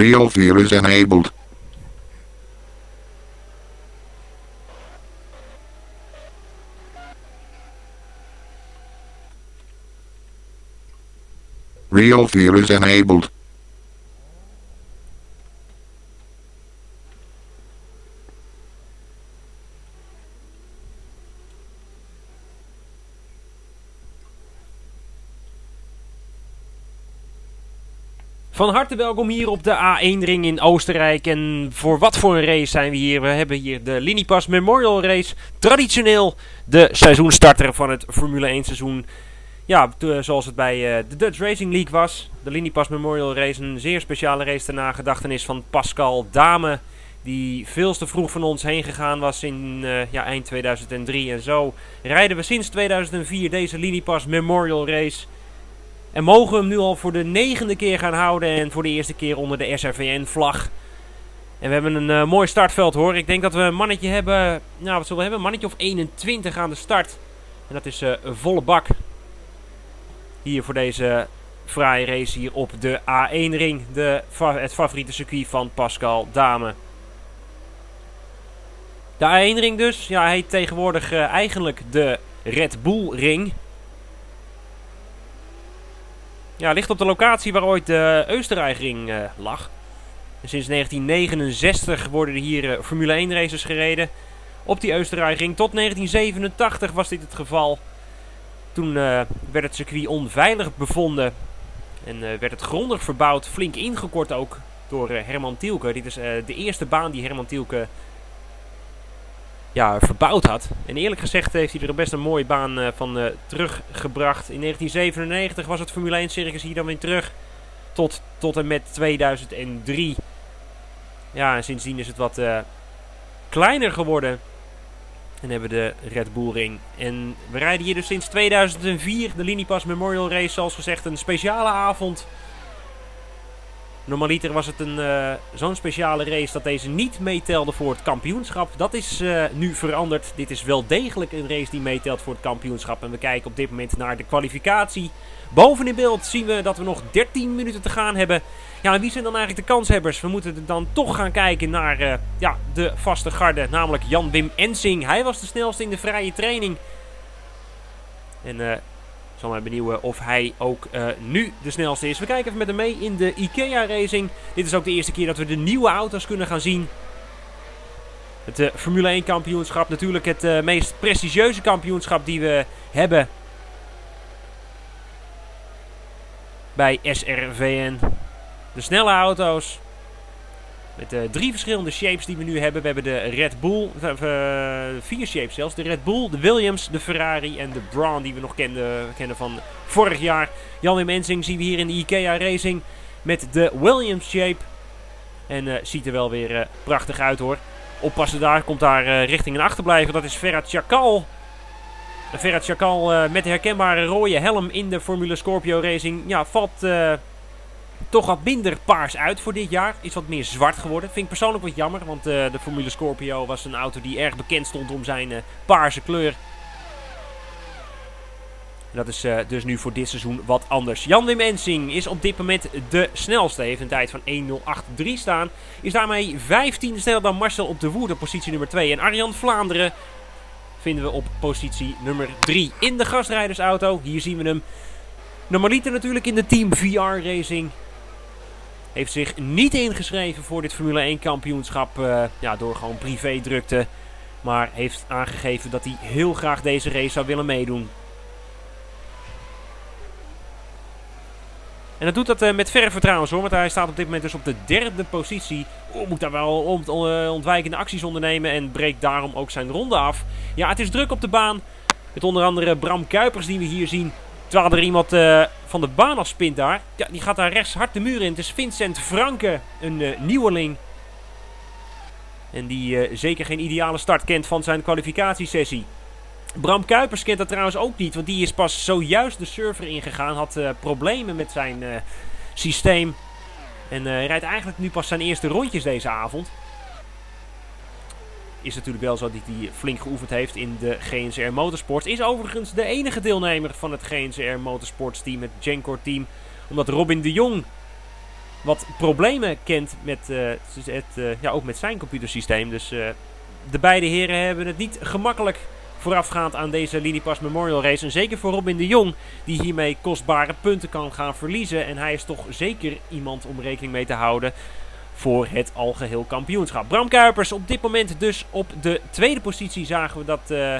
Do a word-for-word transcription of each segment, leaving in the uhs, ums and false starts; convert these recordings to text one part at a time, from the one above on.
Real fear is enabled. Real fear is enabled. Van harte welkom hier op de A één ring in Oostenrijk. En voor wat voor een race zijn we hier? We hebben hier de Linipas Memorial Race. Traditioneel de seizoenstarter van het Formule één seizoen. Ja, zoals het bij de Dutch Racing League was. De Linipas Memorial Race, een zeer speciale race ter nagedachtenis van Pascal Damen. Die veel te vroeg van ons heen gegaan was in uh, ja, eind tweeduizend drie. En zo rijden we sinds tweeduizend vier deze Linipas Memorial Race. En mogen hem nu al voor de negende keer gaan houden en voor de eerste keer onder de S R V N-vlag. En we hebben een uh, mooi startveld hoor. Ik denk dat we een mannetje hebben, nou wat zullen we hebben, een mannetje of eenentwintig aan de start. En dat is uh, een volle bak. Hier voor deze fraaie race hier op de A één ring. De, het favoriete circuit van Pascal Damen. De A één ring dus, ja hij heet tegenwoordig uh, eigenlijk de Red Bull ring. Ja, ligt op de locatie waar ooit de Oostenrijkring uh, lag. En sinds negentien negenenzestig worden er hier uh, Formule één races gereden op die Oostenrijkring. Tot negentien zevenentachtig was dit het geval. Toen uh, werd het circuit onveilig bevonden en uh, werd het grondig verbouwd, flink ingekort ook door uh, Herman Tielke. Dit is uh, de eerste baan die Herman Tielke ja, verbouwd had. En eerlijk gezegd heeft hij er best een mooie baan uh, van uh, teruggebracht. In negentien zevenennegentig was het Formule één circus hier dan weer terug. Tot, tot en met tweeduizend drie. Ja, en sindsdien is het wat uh, kleiner geworden. En hebben de Red Bull Ring. En we rijden hier dus sinds tweeduizend vier. De Linipas Memorial Race, zoals gezegd, een speciale avond. Normaliter was het een uh, zo'n speciale race dat deze niet meetelde voor het kampioenschap. Dat is uh, nu veranderd. Dit is wel degelijk een race die meetelt voor het kampioenschap. En we kijken op dit moment naar de kwalificatie. Boven in beeld zien we dat we nog dertien minuten te gaan hebben. Ja, en wie zijn dan eigenlijk de kanshebbers? We moeten dan toch gaan kijken naar uh, ja, de vaste garde. Namelijk Jan-Wim Ensing. Hij was de snelste in de vrije training. En... Uh, Ik zal mij benieuwen of hij ook uh, nu de snelste is. We kijken even met hem mee in de IKEA Racing. Dit is ook de eerste keer dat we de nieuwe auto's kunnen gaan zien. Het uh, Formule één kampioenschap. Natuurlijk het uh, meest prestigieuze kampioenschap die we hebben. Bij S R V N. De snelle auto's. Met uh, drie verschillende shapes die we nu hebben. We hebben de Red Bull, uh, vier shapes zelfs. De Red Bull, de Williams, de Ferrari en de Braun die we nog kenden, kennen van vorig jaar. Jan-Wim Ensing zien we hier in de IKEA Racing met de Williams shape. En uh, ziet er wel weer uh, prachtig uit hoor. Oppassen daar, komt daar uh, richting een achterblijver. Dat is Ferhat Çakal. En Ferhat Çakal uh, met de herkenbare rode helm in de Formule Scorpio Racing. Ja, valt... Uh, Toch wat minder paars uit voor dit jaar. Is wat meer zwart geworden. Vind ik persoonlijk wat jammer. Want uh, de Formule Scorpio was een auto die erg bekend stond om zijn uh, paarse kleur. Dat is uh, dus nu voor dit seizoen wat anders. Jan-Wim Ensing is op dit moment de snelste. Heeft een tijd van één nul acht drie staan. Is daarmee vijftien sneller dan Marcel op de Woerd op positie nummer twee. En Arjan Vlaanderen vinden we op positie nummer drie. In de gastrijdersauto. Hier zien we hem. Normaliter natuurlijk in de Team V R Racing. Heeft zich niet ingeschreven voor dit Formule één kampioenschap uh, ja, door gewoon privé drukte. Maar heeft aangegeven dat hij heel graag deze race zou willen meedoen. En dat doet dat uh, met verve trouwens hoor. Want hij staat op dit moment dus op de derde positie. Oh, moet daar wel ont ontwijkende acties ondernemen en breekt daarom ook zijn ronde af. Ja, het is druk op de baan. Met onder andere Bram Kuipers die we hier zien. Terwijl er iemand uh, van de baan afspint daar. Ja, die gaat daar rechts hard de muur in. Het is Vincent Franke, een uh, nieuweling. En die uh, zeker geen ideale start kent van zijn kwalificatiesessie. Bram Kuipers kent dat trouwens ook niet. Want die is pas zojuist de server ingegaan. Had uh, problemen met zijn uh, systeem. En uh, rijdt eigenlijk nu pas zijn eerste rondjes deze avond. Is natuurlijk wel zo dat hij flink geoefend heeft in de G N C R Motorsports. Is overigens de enige deelnemer van het G N C R Motorsports team, het Gencor team. Omdat Robin de Jong wat problemen kent met, uh, het, uh, ja, ook met zijn computersysteem. Dus uh, de beide heren hebben het niet gemakkelijk voorafgaand aan deze Linipas Memorial Race. En zeker voor Robin de Jong, die hiermee kostbare punten kan gaan verliezen. En hij is toch zeker iemand om rekening mee te houden voor het algeheel kampioenschap. Bram Kuipers op dit moment dus op de tweede positie. Zagen we dat, uh,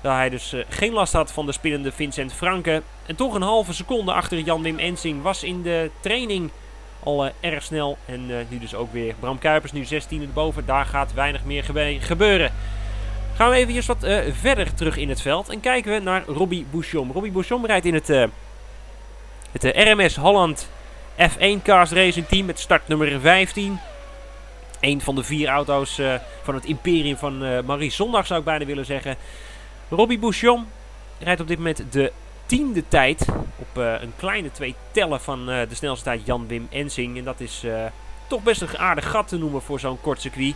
dat hij dus uh, geen last had van de spinnende Vincent Franke. En toch een halve seconde achter Jan-Wim Ensing, was in de training al uh, erg snel. En uh, nu dus ook weer Bram Kuipers, nu zestiende erboven. Daar gaat weinig meer gebe gebeuren. Gaan we even wat uh, verder terug in het veld en kijken we naar Robby Bouchon. Robby Bouchon rijdt in het, uh, het uh, R M S Holland F één Cars Racing team met startnummer vijftien. Een van de vier auto's uh, van het imperium van uh, Maurice Zondag, zou ik bijna willen zeggen. Robby Bouchon rijdt op dit moment de tiende tijd op uh, een kleine twee tellen van uh, de snelste tijd Jan-Wim Ensing. En dat is uh, toch best een aardig gat te noemen voor zo'n kort circuit.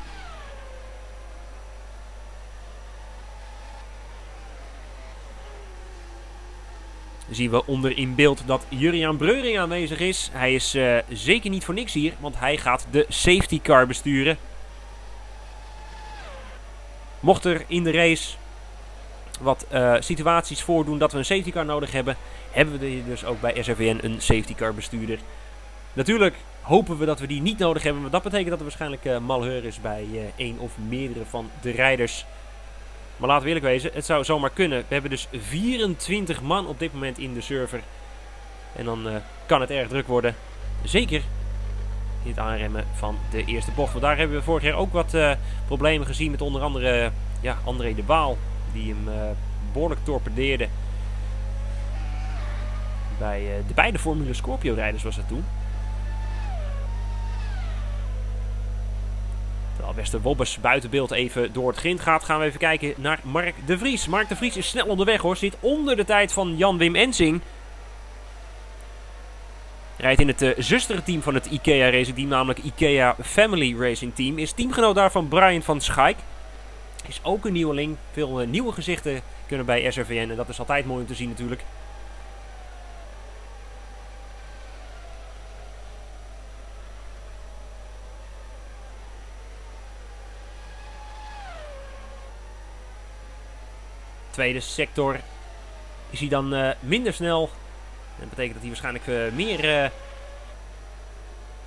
Zien we onder in beeld dat Jurjaan Breuring aanwezig is. Hij is uh, zeker niet voor niks hier, want hij gaat de safety car besturen. Mocht er in de race wat uh, situaties voordoen dat we een safety car nodig hebben, hebben we hier dus ook bij S R V N een safety car bestuurder. Natuurlijk hopen we dat we die niet nodig hebben, want dat betekent dat er waarschijnlijk uh, malheur is bij uh, één of meerdere van de rijders. Maar laten we eerlijk wezen, het zou zomaar kunnen. We hebben dus vierentwintig man op dit moment in de server. En dan uh, kan het erg druk worden. Zeker in het aanremmen van de eerste bocht. Want daar hebben we vorig jaar ook wat uh, problemen gezien met onder andere uh, ja, André de Waal. Die hem uh, behoorlijk torpedeerde. Bij uh, de beide Formule Scorpio rijders was dat toen. Terwijl Wester Wobbers buiten beeld even door het grind gaat, gaan we even kijken naar Mark De Vries. Mark De Vries is snel onderweg hoor, zit onder de tijd van Jan-Wim Ensing. Rijdt in het uh, zusterteam van het IKEA Racing Team, namelijk IKEA Family Racing team. Is teamgenoot daarvan Brian van Schaik. Is ook een nieuweling, veel uh, nieuwe gezichten kunnen bij S R V N en dat is altijd mooi om te zien natuurlijk. Tweede sector is hij dan uh, minder snel. Dat betekent dat hij waarschijnlijk uh, meer, uh,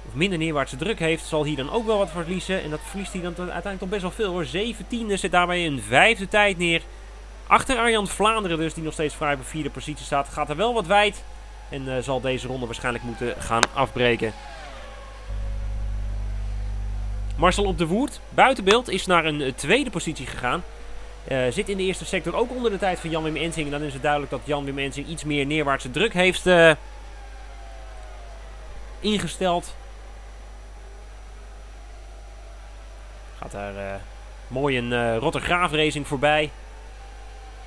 of minder neerwaartse druk heeft. Zal hier dan ook wel wat verliezen. En dat verliest hij dan uiteindelijk toch best wel veel hoor. zeventiende zit daarbij een vijfde tijd neer. Achter Arjan Vlaanderen dus, die nog steeds vrij op de vierde positie staat. Gaat er wel wat wijd. En uh, zal deze ronde waarschijnlijk moeten gaan afbreken. Marcel op de Woerd, buiten beeld, is naar een tweede positie gegaan. Uh, zit in de eerste sector ook onder de tijd van Jan-Wim Ensing. En dan is het duidelijk dat Jan-Wim Ensing iets meer neerwaartse druk heeft uh, ingesteld. Gaat daar uh, mooi een uh, Rottergraaf Racing voorbij.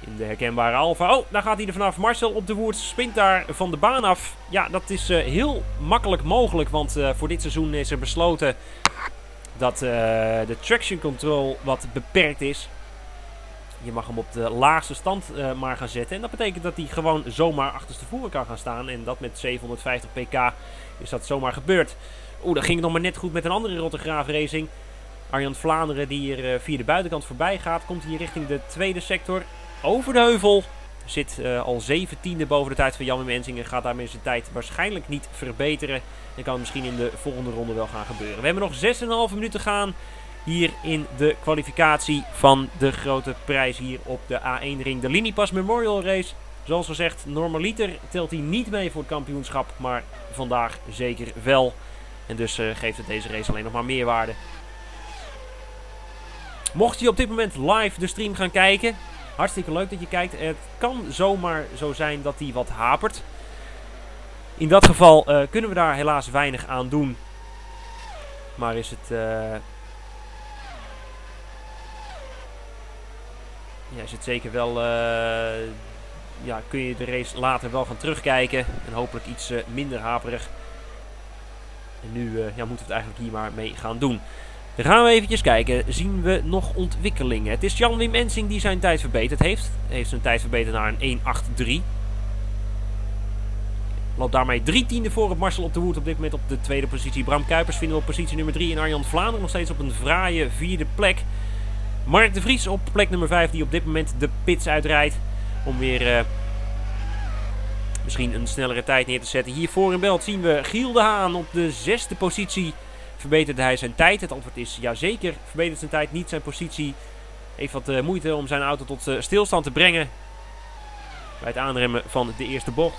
In de herkenbare Alfa. Oh, daar gaat hij er vanaf. Marcel op de Woerd springt daar van de baan af. Ja, dat is uh, heel makkelijk mogelijk. Want uh, voor dit seizoen is er besloten dat uh, de traction control wat beperkt is. Je mag hem op de laagste stand uh, maar gaan zetten. En dat betekent dat hij gewoon zomaar achterstevoren kan gaan staan. En dat met zevenhonderdvijftig pk is dat zomaar gebeurd. Oeh, dat ging het nog maar net goed met een andere Rottergraaf Racing. Arjan Vlaanderen die hier uh, via de buitenkant voorbij gaat. Komt hier richting de tweede sector. Over de heuvel. Zit uh, al zeventiende boven de tijd van Jan-Wim Ensing. En gaat daarmee zijn tijd waarschijnlijk niet verbeteren. En kan het misschien in de volgende ronde wel gaan gebeuren. We hebben nog zes komma vijf minuten gaan. Hier in de kwalificatie van de grote prijs hier op de A één ring. De Linipas Memorial Race. Zoals gezegd, normaliter telt hij niet mee voor het kampioenschap. Maar vandaag zeker wel. En dus uh, geeft het deze race alleen nog maar meer waarde. Mocht je op dit moment live de stream gaan kijken. Hartstikke leuk dat je kijkt. Het kan zomaar zo zijn dat hij wat hapert. In dat geval uh, kunnen we daar helaas weinig aan doen. Maar is het... Uh, Ja, is het zeker wel, uh, ja, kun je de race later wel gaan terugkijken. En hopelijk iets uh, minder haperig. En nu uh, ja, moeten we het eigenlijk hier maar mee gaan doen. Dan gaan we eventjes kijken. Zien we nog ontwikkelingen? Het is Jan-Wim Ensing die zijn tijd verbeterd heeft. Hij heeft zijn tijd verbeterd naar een één acht drie. Loopt daarmee drie tienden voor op Marcel op de Woerd. Op dit moment op de tweede positie. Bram Kuipers vinden we op positie nummer drie. En Arjan Vlaanderen nog steeds op een fraaie vierde plek. Mark De Vries op plek nummer vijf. Die op dit moment de pits uitrijdt. Om weer uh, misschien een snellere tijd neer te zetten. Hiervoor in beeld zien we Giel de Haan op de zesde positie. Verbeterde hij zijn tijd? Het antwoord is jazeker. Verbetert zijn tijd, niet zijn positie. Heeft wat uh, moeite om zijn auto tot uh, stilstand te brengen. Bij het aanremmen van de eerste bocht.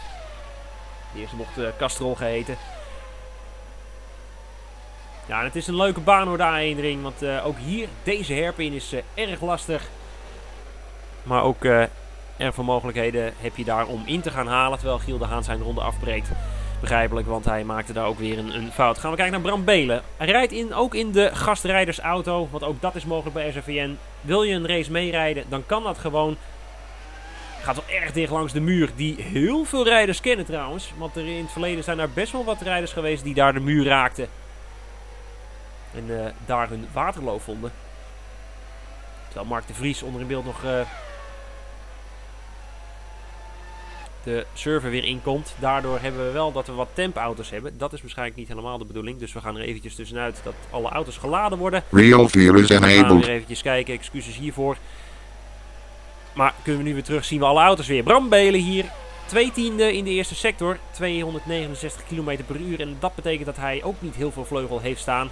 De eerste bocht uh, Castrol geheten. Ja, en het is een leuke baan hoor, de A één-ring. Want uh, ook hier, deze herpin is uh, erg lastig. Maar ook uh, erg veel mogelijkheden heb je daar om in te gaan halen. Terwijl Giel de Haan zijn ronde afbreekt. Begrijpelijk, want hij maakte daar ook weer een, een fout. Gaan we kijken naar Bram Beelen. Hij rijdt in, ook in de gastrijdersauto. Want ook dat is mogelijk bij S R V N. Wil je een race meerijden, dan kan dat gewoon. Gaat wel erg dicht langs de muur, die heel veel rijders kennen trouwens. Want er in het verleden zijn er best wel wat rijders geweest die daar de muur raakten. En uh, daar hun waterloo vonden. Terwijl Mark de Vries onder in beeld nog uh, de server weer inkomt. Daardoor hebben we wel dat we wat tempauto's hebben. Dat is waarschijnlijk niet helemaal de bedoeling. Dus we gaan er eventjes tussenuit dat alle auto's geladen worden. Real virus enabled. We gaan weer eventjes kijken, excuses hiervoor. Maar kunnen we nu weer terug, zien we alle auto's weer. Bram Beelen hier, twee tiende in de eerste sector, tweehonderdnegenenzestig kilometer per uur. En dat betekent dat hij ook niet heel veel vleugel heeft staan.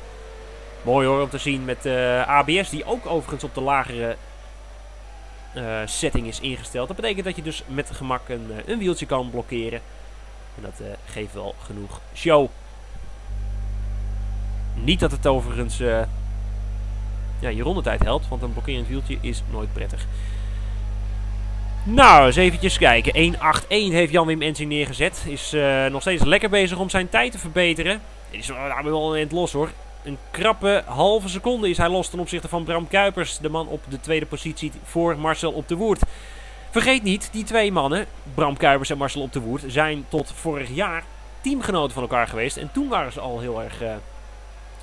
Mooi hoor om te zien met uh, A B S, die ook overigens op de lagere uh, setting is ingesteld. Dat betekent dat je dus met gemak een, een wieltje kan blokkeren. En dat uh, geeft wel genoeg show. Niet dat het overigens uh, ja, je rondetijd helpt, want een blokkerend wieltje is nooit prettig. Nou, eens eventjes kijken. een acht een heeft Jan-Wim Ensing neergezet. Is uh, nog steeds lekker bezig om zijn tijd te verbeteren. Hij is uh, wel een eind los hoor. Een krappe halve seconde is hij los ten opzichte van Bram Kuipers. De man op de tweede positie voor Marcel op de Woerd. Vergeet niet, die twee mannen, Bram Kuipers en Marcel op de Woerd, zijn tot vorig jaar teamgenoten van elkaar geweest. En toen waren ze al heel erg uh,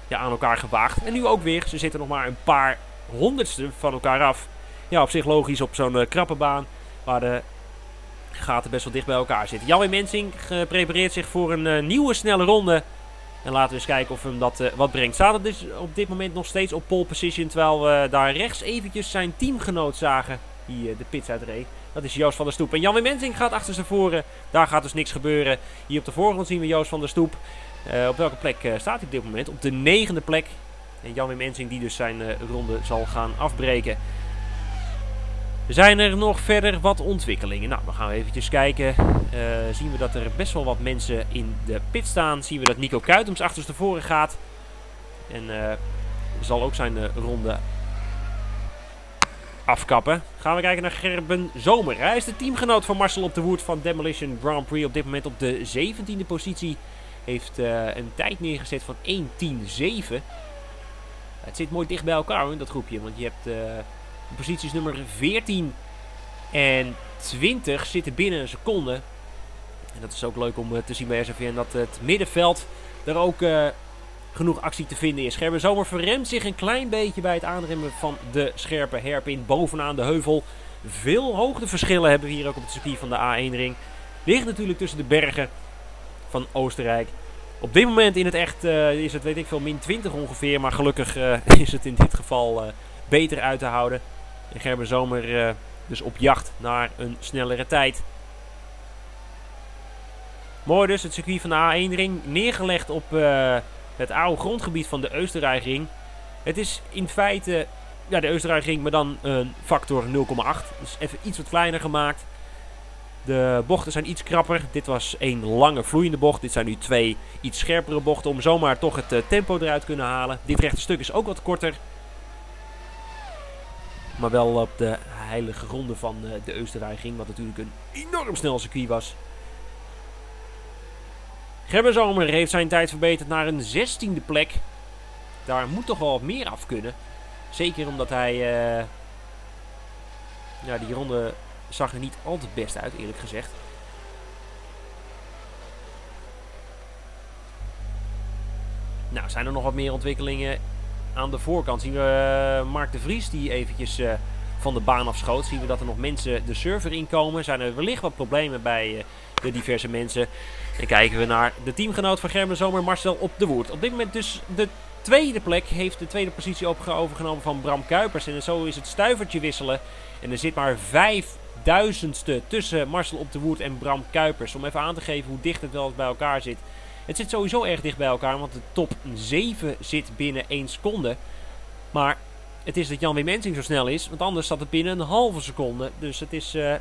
ja, aan elkaar gewaagd. En nu ook weer. Ze zitten nog maar een paar honderdsten van elkaar af. Ja, op zich logisch op zo'n uh, krappe baan. Waar de gaten best wel dicht bij elkaar zitten. Jan-Wim Ensing prepareert zich voor een uh, nieuwe snelle ronde. En laten we eens kijken of hem dat uh, wat brengt. Staat het dus op dit moment nog steeds op pole position. Terwijl we daar rechts eventjes zijn teamgenoot zagen. Die uh, de pits uitreed. Dat is Joost van der Stoep. En Jan-Wim Ensing gaat achter zijn voren. Daar gaat dus niks gebeuren. Hier op de voorgrond zien we Joost van der Stoep. Uh, op welke plek uh, staat hij op dit moment? Op de negende plek. En Jan-Wim Ensing die dus zijn uh, ronde zal gaan afbreken. Zijn er nog verder wat ontwikkelingen? Nou, dan gaan we eventjes kijken. Uh, zien we dat er best wel wat mensen in de pit staan. Zien we dat Nico Kuitems achterstevoren gaat. En uh, zal ook zijn uh, ronde afkappen. Gaan we kijken naar Gerben Zomer. Hij is de teamgenoot van Marcel op de Woerd van Demolition Grand Prix. Op dit moment op de zeventiende positie. Heeft uh, een tijd neergezet van één tien zeven. Het zit mooi dicht bij elkaar in dat groepje. Want je hebt... Uh, posities nummer veertien en twintig zitten binnen een seconde. En dat is ook leuk om te zien bij S R V N dat het middenveld er ook uh, genoeg actie te vinden is. Gerben Zomer verremt zich een klein beetje bij het aanremmen van de scherpe hairpin bovenaan de heuvel. Veel hoogteverschillen hebben we hier ook op het circuit van de A één-ring. Ligt natuurlijk tussen de bergen van Oostenrijk. Op dit moment in het echt uh, is het weet ik veel min twintig ongeveer. Maar gelukkig uh, is het in dit geval... Uh, beter uit te houden. En Gerben Zomer uh, dus op jacht naar een snellere tijd. Mooi dus het circuit van de A één-ring. Neergelegd op uh, het oude grondgebied van de Oostenrijkring. Het is in feite ja, de Oostenrijkring, maar dan een factor nul komma acht. Dus even iets wat kleiner gemaakt. De bochten zijn iets krapper. Dit was één lange vloeiende bocht. Dit zijn nu twee iets scherpere bochten om zomaar toch het uh, tempo eruit te kunnen halen. Dit rechte stuk is ook wat korter. Maar wel op de heilige ronde van de Oostenrijkring, wat natuurlijk een enorm snel circuit was. Gerben Zomer heeft zijn tijd verbeterd naar een zestiende plek. Daar moet toch wel wat meer af kunnen. Zeker omdat hij... Uh, ja, die ronde zag er niet al te best uit, eerlijk gezegd. Nou, zijn er nog wat meer ontwikkelingen? Aan de voorkant zien we uh, Mark de Vries die eventjes uh, van de baan afschoot. Zien we dat er nog mensen de server inkomen. Zijn er wellicht wat problemen bij uh, de diverse mensen. En kijken we naar de teamgenoot van Gerben Zomer, Marcel op de Woerd. Op dit moment dus de tweede plek, heeft de tweede positie overgenomen van Bram Kuipers. En zo is het stuivertje wisselen. En er zit maar vijfduizendste tussen Marcel op de Woerd en Bram Kuipers. Om even aan te geven hoe dicht het wel bij elkaar zit. Het zit sowieso erg dicht bij elkaar, want de top zeven zit binnen één seconde. Maar het is dat Jan-Wim Ensing zo snel is, want anders zat het binnen een halve seconde. Dus het is uh,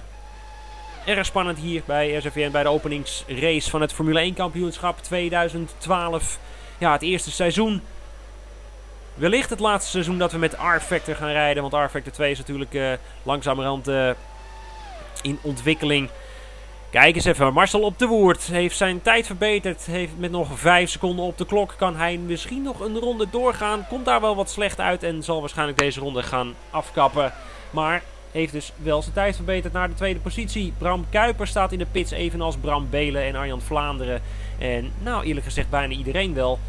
erg spannend hier bij S R V N bij de openingsrace van het Formule één kampioenschap tweeduizend twaalf. Ja, het eerste seizoen. Wellicht het laatste seizoen dat we met R-Factor gaan rijden, want R-Factor twee is natuurlijk uh, langzamerhand uh, in ontwikkeling. Kijk eens even, Marcel op de Woerd heeft zijn tijd verbeterd, heeft met nog vijf seconden op de klok. Kan hij misschien nog een ronde doorgaan, komt daar wel wat slecht uit en zal waarschijnlijk deze ronde gaan afkappen. Maar heeft dus wel zijn tijd verbeterd naar de tweede positie. Bram Kuipers staat in de pits, evenals Bram Beelen en Arjan Vlaanderen. En nou, eerlijk gezegd bijna iedereen wel.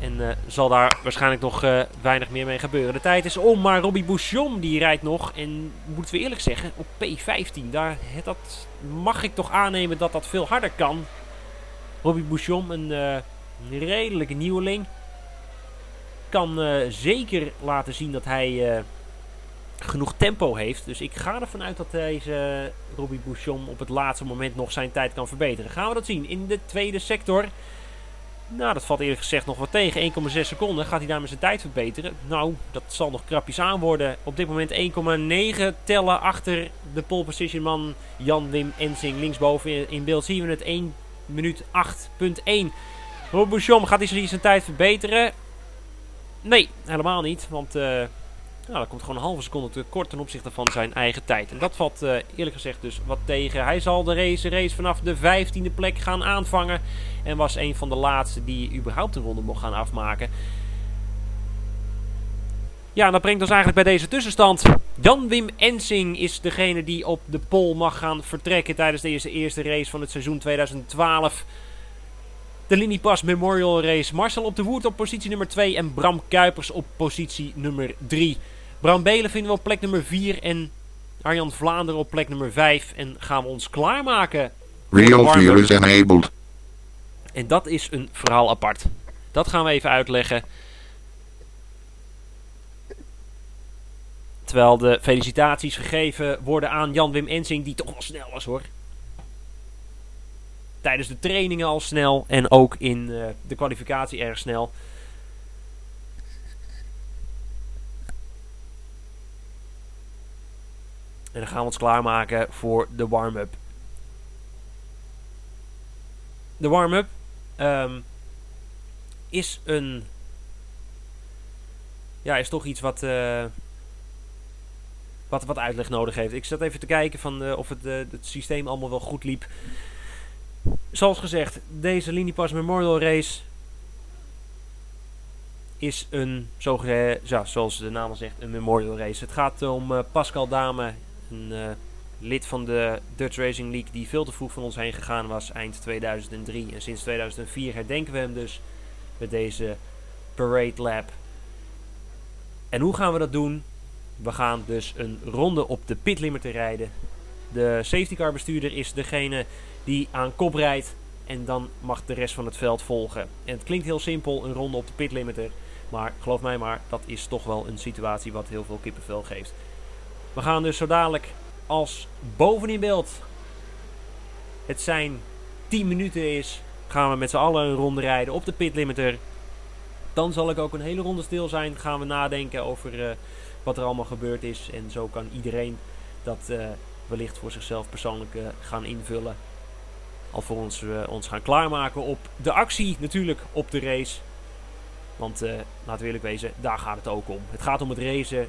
En uh, zal daar waarschijnlijk nog uh, weinig meer mee gebeuren. De tijd is om, maar Robby Bouchon die rijdt nog. En moeten we eerlijk zeggen, op P vijftien, daar, het, dat mag ik toch aannemen dat dat veel harder kan. Robby Bouchon, een uh, redelijke nieuweling, kan uh, zeker laten zien dat hij uh, genoeg tempo heeft. Dus ik ga ervan uit dat deze uh, Robby Bouchon op het laatste moment nog zijn tijd kan verbeteren. Gaan we dat zien in de tweede sector. Nou, dat valt eerlijk gezegd nog wat tegen. één komma zes seconden. Gaat hij daarmee zijn tijd verbeteren? Nou, dat zal nog krapjes aan worden. Op dit moment één komma negen tellen achter de pole position man Jan-Wim Ensing. Linksboven in beeld zien we het één minuut acht komma één. Robby Bouchon, gaat hij zijn tijd verbeteren? Nee, helemaal niet. Want uh, nou, dat komt gewoon een halve seconde tekort ten opzichte van zijn eigen tijd. En dat valt uh, eerlijk gezegd dus wat tegen. Hij zal de race, race vanaf de vijftiende plek gaan aanvangen. En was een van de laatste die überhaupt de ronde mocht gaan afmaken. Ja, en dat brengt ons eigenlijk bij deze tussenstand. Jan-Wim Ensing is degene die op de pole mag gaan vertrekken tijdens deze eerste race van het seizoen tweeduizend twaalf. De Linipas Memorial Race. Marcel op de Woerd op positie nummer twee en Bram Kuipers op positie nummer drie. Bram Beelen vinden we op plek nummer vier en Arjan Vlaanderen op plek nummer vijf. En gaan we ons klaarmaken. Real view is enabled. En dat is een verhaal apart. Dat gaan we even uitleggen. Terwijl de felicitaties gegeven worden aan Jan-Wim Ensing, die toch al snel was hoor. Tijdens de trainingen al snel en ook in uh, de kwalificatie erg snel. En dan gaan we ons klaarmaken voor de warm-up. De warm-up. Um, is een... Ja, is toch iets wat, uh, wat... Wat uitleg nodig heeft. Ik zat even te kijken van, uh, of het, uh, het systeem allemaal wel goed liep. Zoals gezegd, deze Linipas Memorial Race is een... Zo, uh, ja, zoals de naam al zegt, een Memorial Race. Het gaat om uh, Pascal Damen, een uh, lid van de Dutch Racing League die veel te vroeg van ons heen gegaan was eind tweeduizend drie. En sinds tweeduizend vier herdenken we hem dus met deze Parade Lap. En hoe gaan we dat doen? We gaan dus een ronde op de pitlimiter rijden. De safety car bestuurder is degene die aan kop rijdt en dan mag de rest van het veld volgen. En het klinkt heel simpel, een ronde op de pitlimiter. Maar geloof mij maar, dat is toch wel een situatie wat heel veel kippenvel geeft. We gaan dus zo dadelijk... Als bovenin beeld het zijn tien minuten is, gaan we met z'n allen een ronde rijden op de pitlimiter. Dan zal ik ook een hele ronde stil zijn. Gaan we nadenken over uh, wat er allemaal gebeurd is. En zo kan iedereen dat uh, wellicht voor zichzelf persoonlijk uh, gaan invullen. Alvorens we uh, ons gaan klaarmaken op de actie, natuurlijk op de race. Want uh, laten we eerlijk wezen, daar gaat het ook om. Het gaat om het racen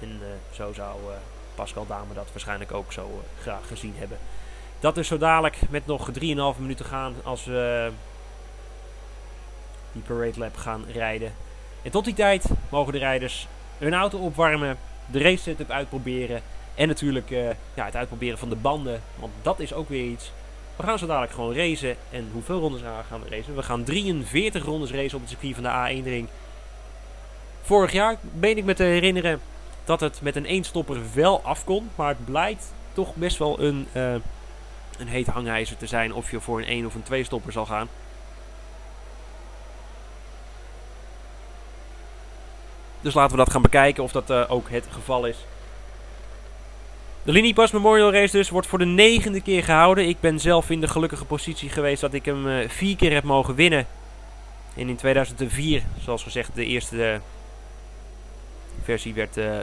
en uh, zo zou... Uh, Pascal Damen dat waarschijnlijk ook zo uh, graag gezien hebben. Dat is zo dadelijk met nog drieënhalf minuten gaan als we uh, die Parade Lap gaan rijden. En tot die tijd mogen de rijders hun auto opwarmen, de race setup uitproberen en natuurlijk uh, ja, het uitproberen van de banden, want dat is ook weer iets. We gaan zo dadelijk gewoon racen en hoeveel rondes gaan we racen? We gaan drieënveertig rondes racen op het circuit van de A één ring. Vorig jaar ben ik me te herinneren dat het met een eenstopper wel af kon. Maar het blijkt toch best wel een uh, een heet hangijzer te zijn of je voor een één of een twee stopper zal gaan. Dus laten we dat gaan bekijken of dat uh, ook het geval is. De Linipas Memorial Race dus wordt voor de negende keer gehouden. Ik ben zelf in de gelukkige positie geweest dat ik hem uh, vier keer heb mogen winnen. En in tweeduizend vier, zoals gezegd, de eerste uh, versie werd uh,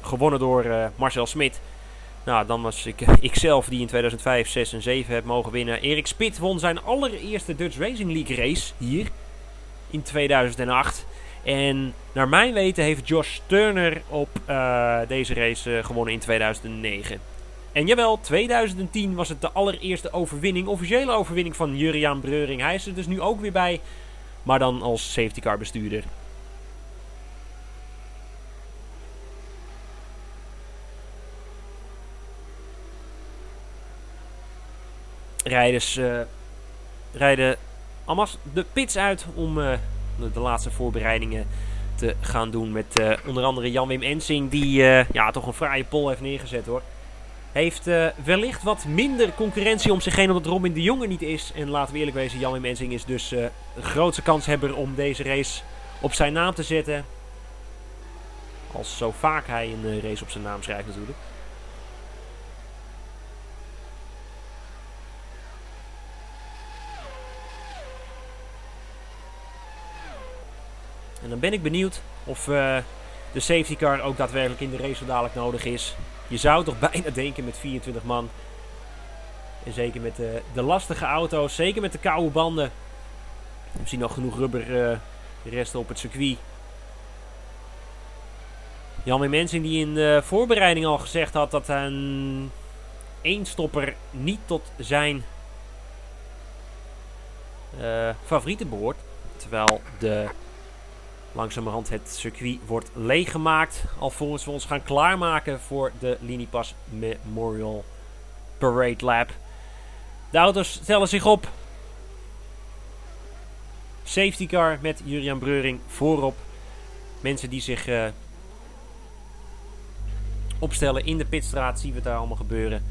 gewonnen door uh, Marcel Smit. Nou, dan was ik uh, ikzelf die in tweeduizend vijf, zes en zeven heb mogen winnen. Erik Spit won zijn allereerste Dutch Racing League race hier in tweeduizend acht. En naar mijn weten heeft Josh Turner op uh, deze race uh, gewonnen in tweeduizend negen. En jawel, tweeduizend tien was het de allereerste overwinning, officiële overwinning van Jurjaan Breuring. Hij is er dus nu ook weer bij, maar dan als safety car bestuurder. Rijders uh, rijden almas de pits uit om... Uh, de laatste voorbereidingen te gaan doen met uh, onder andere Jan-Wim Ensing, die uh, ja, toch een fraaie pol heeft neergezet hoor. Heeft uh, wellicht wat minder concurrentie om zich heen omdat Robin de Jong er niet is. En laten we eerlijk wezen, Jan-Wim Ensing is dus uh, een grootste kanshebber om deze race op zijn naam te zetten. Als zo vaak hij een uh, race op zijn naam schrijft natuurlijk. En dan ben ik benieuwd of uh, de safety car ook daadwerkelijk in de race zo dadelijk nodig is. Je zou toch bijna denken met vierentwintig man. En zeker met uh, de lastige auto's, zeker met de koude banden. We zien al genoeg rubberresten uh, op het circuit. Jan-Wim Ensing die in de voorbereiding al gezegd had dat een eenstopper niet tot zijn uh, favorieten behoort. Terwijl de... langzamerhand het circuit wordt leeggemaakt. Alvorens we ons gaan klaarmaken voor de Linipas Memorial Parade Lap. De auto's stellen zich op. Safety car met Jurjaan Breuring voorop. Mensen die zich uh, opstellen in de pitstraat. Zien we het daar allemaal gebeuren.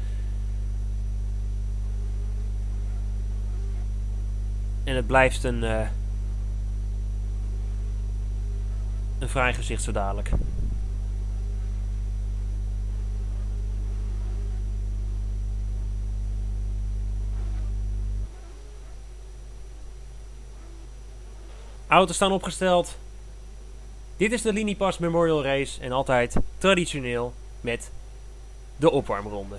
En het blijft een... Uh, Een vrij gezicht zo dadelijk. Auto's staan opgesteld. Dit is de Linipas Memorial Race en altijd traditioneel met de opwarmronde.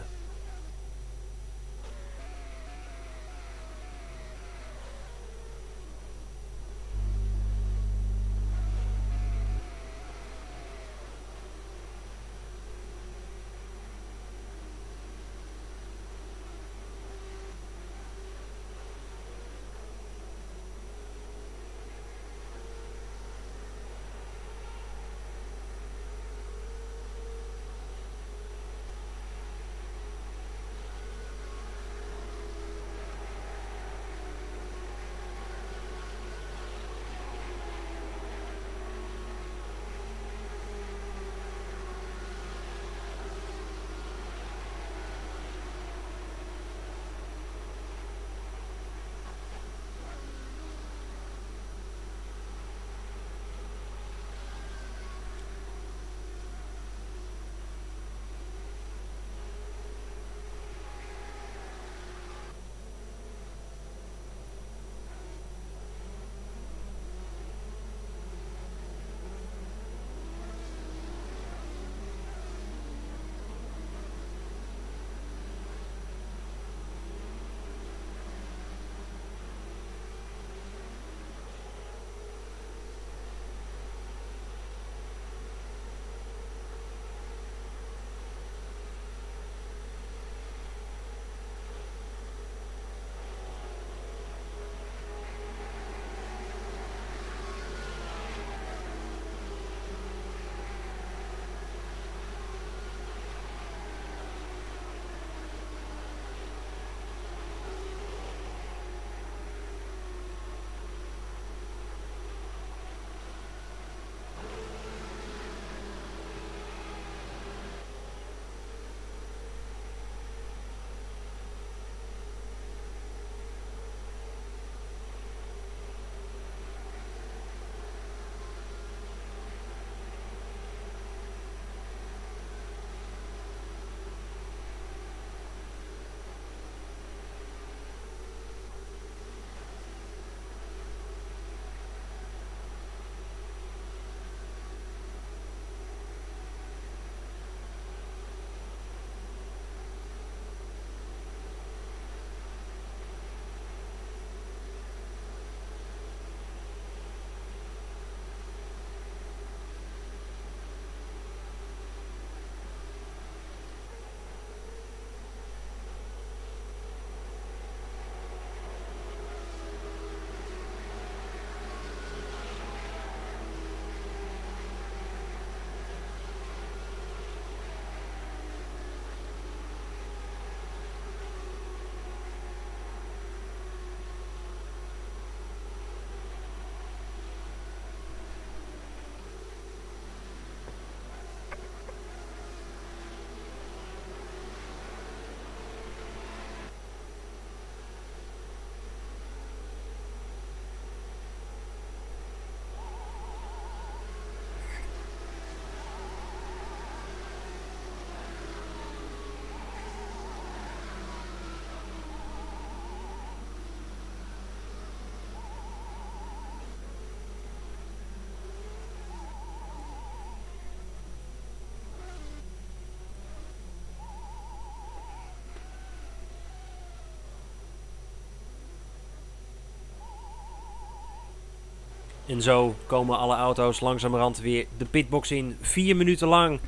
En zo komen alle auto's langzamerhand weer de pitbox in. Vier minuten lang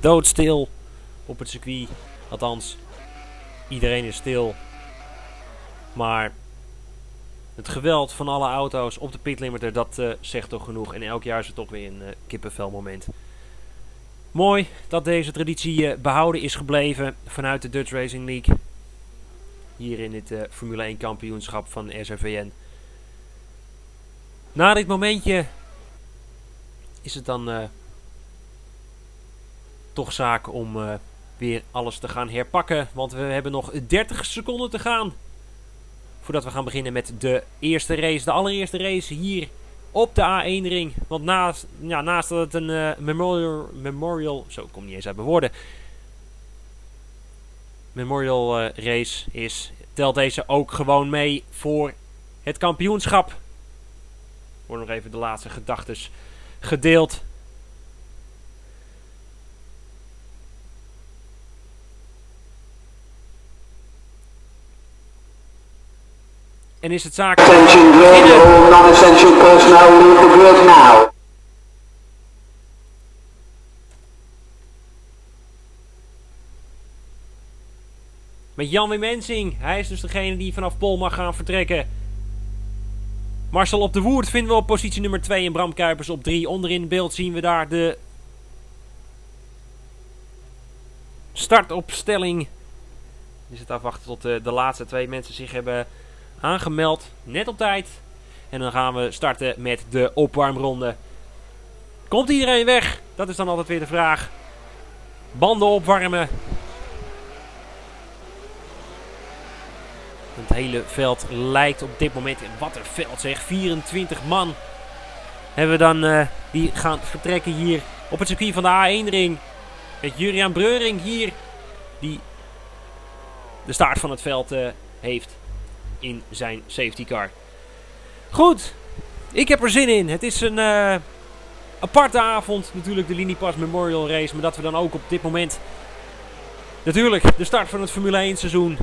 doodstil op het circuit. Althans, iedereen is stil. Maar het geweld van alle auto's op de pitlimiter, dat uh, zegt toch genoeg. En elk jaar is het toch weer een uh, kippenvelmoment. Mooi dat deze traditie uh, behouden is gebleven vanuit de Dutch Racing League. Hier in dit uh, Formule één kampioenschap van S R V N. Na dit momentje is het dan uh, toch zaak om uh, weer alles te gaan herpakken. Want we hebben nog dertig seconden te gaan voordat we gaan beginnen met de eerste race. De allereerste race hier op de A één ring. Want naast, ja, naast dat het een uh, memorial, memorial... Zo, ik kom niet eens uit mijn woorden. Memorial uh, race is, telt deze ook gewoon mee voor het kampioenschap. Worden nog even de laatste gedachtes gedeeld. En is het zaak... Attention radio, non-essential personnel, leave the grid now. Met Jan-Wim Ensing. Hij is dus degene die vanaf Pol mag gaan vertrekken. Marcel op de Woerd vinden we op positie nummer twee en Bram Kuipers op drie. Onderin beeld zien we daar de startopstelling. Is het afwachten tot de, de laatste twee mensen zich hebben aangemeld. Net op tijd. En dan gaan we starten met de opwarmronde. Komt iedereen weg? Dat is dan altijd weer de vraag. Banden opwarmen. Het hele veld lijkt op dit moment, wat een veld zeg, vierentwintig man hebben we dan uh, die gaan vertrekken hier op het circuit van de A één ring. Met Jurjaan Breuring hier, die de staart van het veld uh, heeft in zijn safety car. Goed, ik heb er zin in. Het is een uh, aparte avond natuurlijk, de Linipas Memorial Race. Maar dat we dan ook op dit moment natuurlijk de start van het Formule één seizoen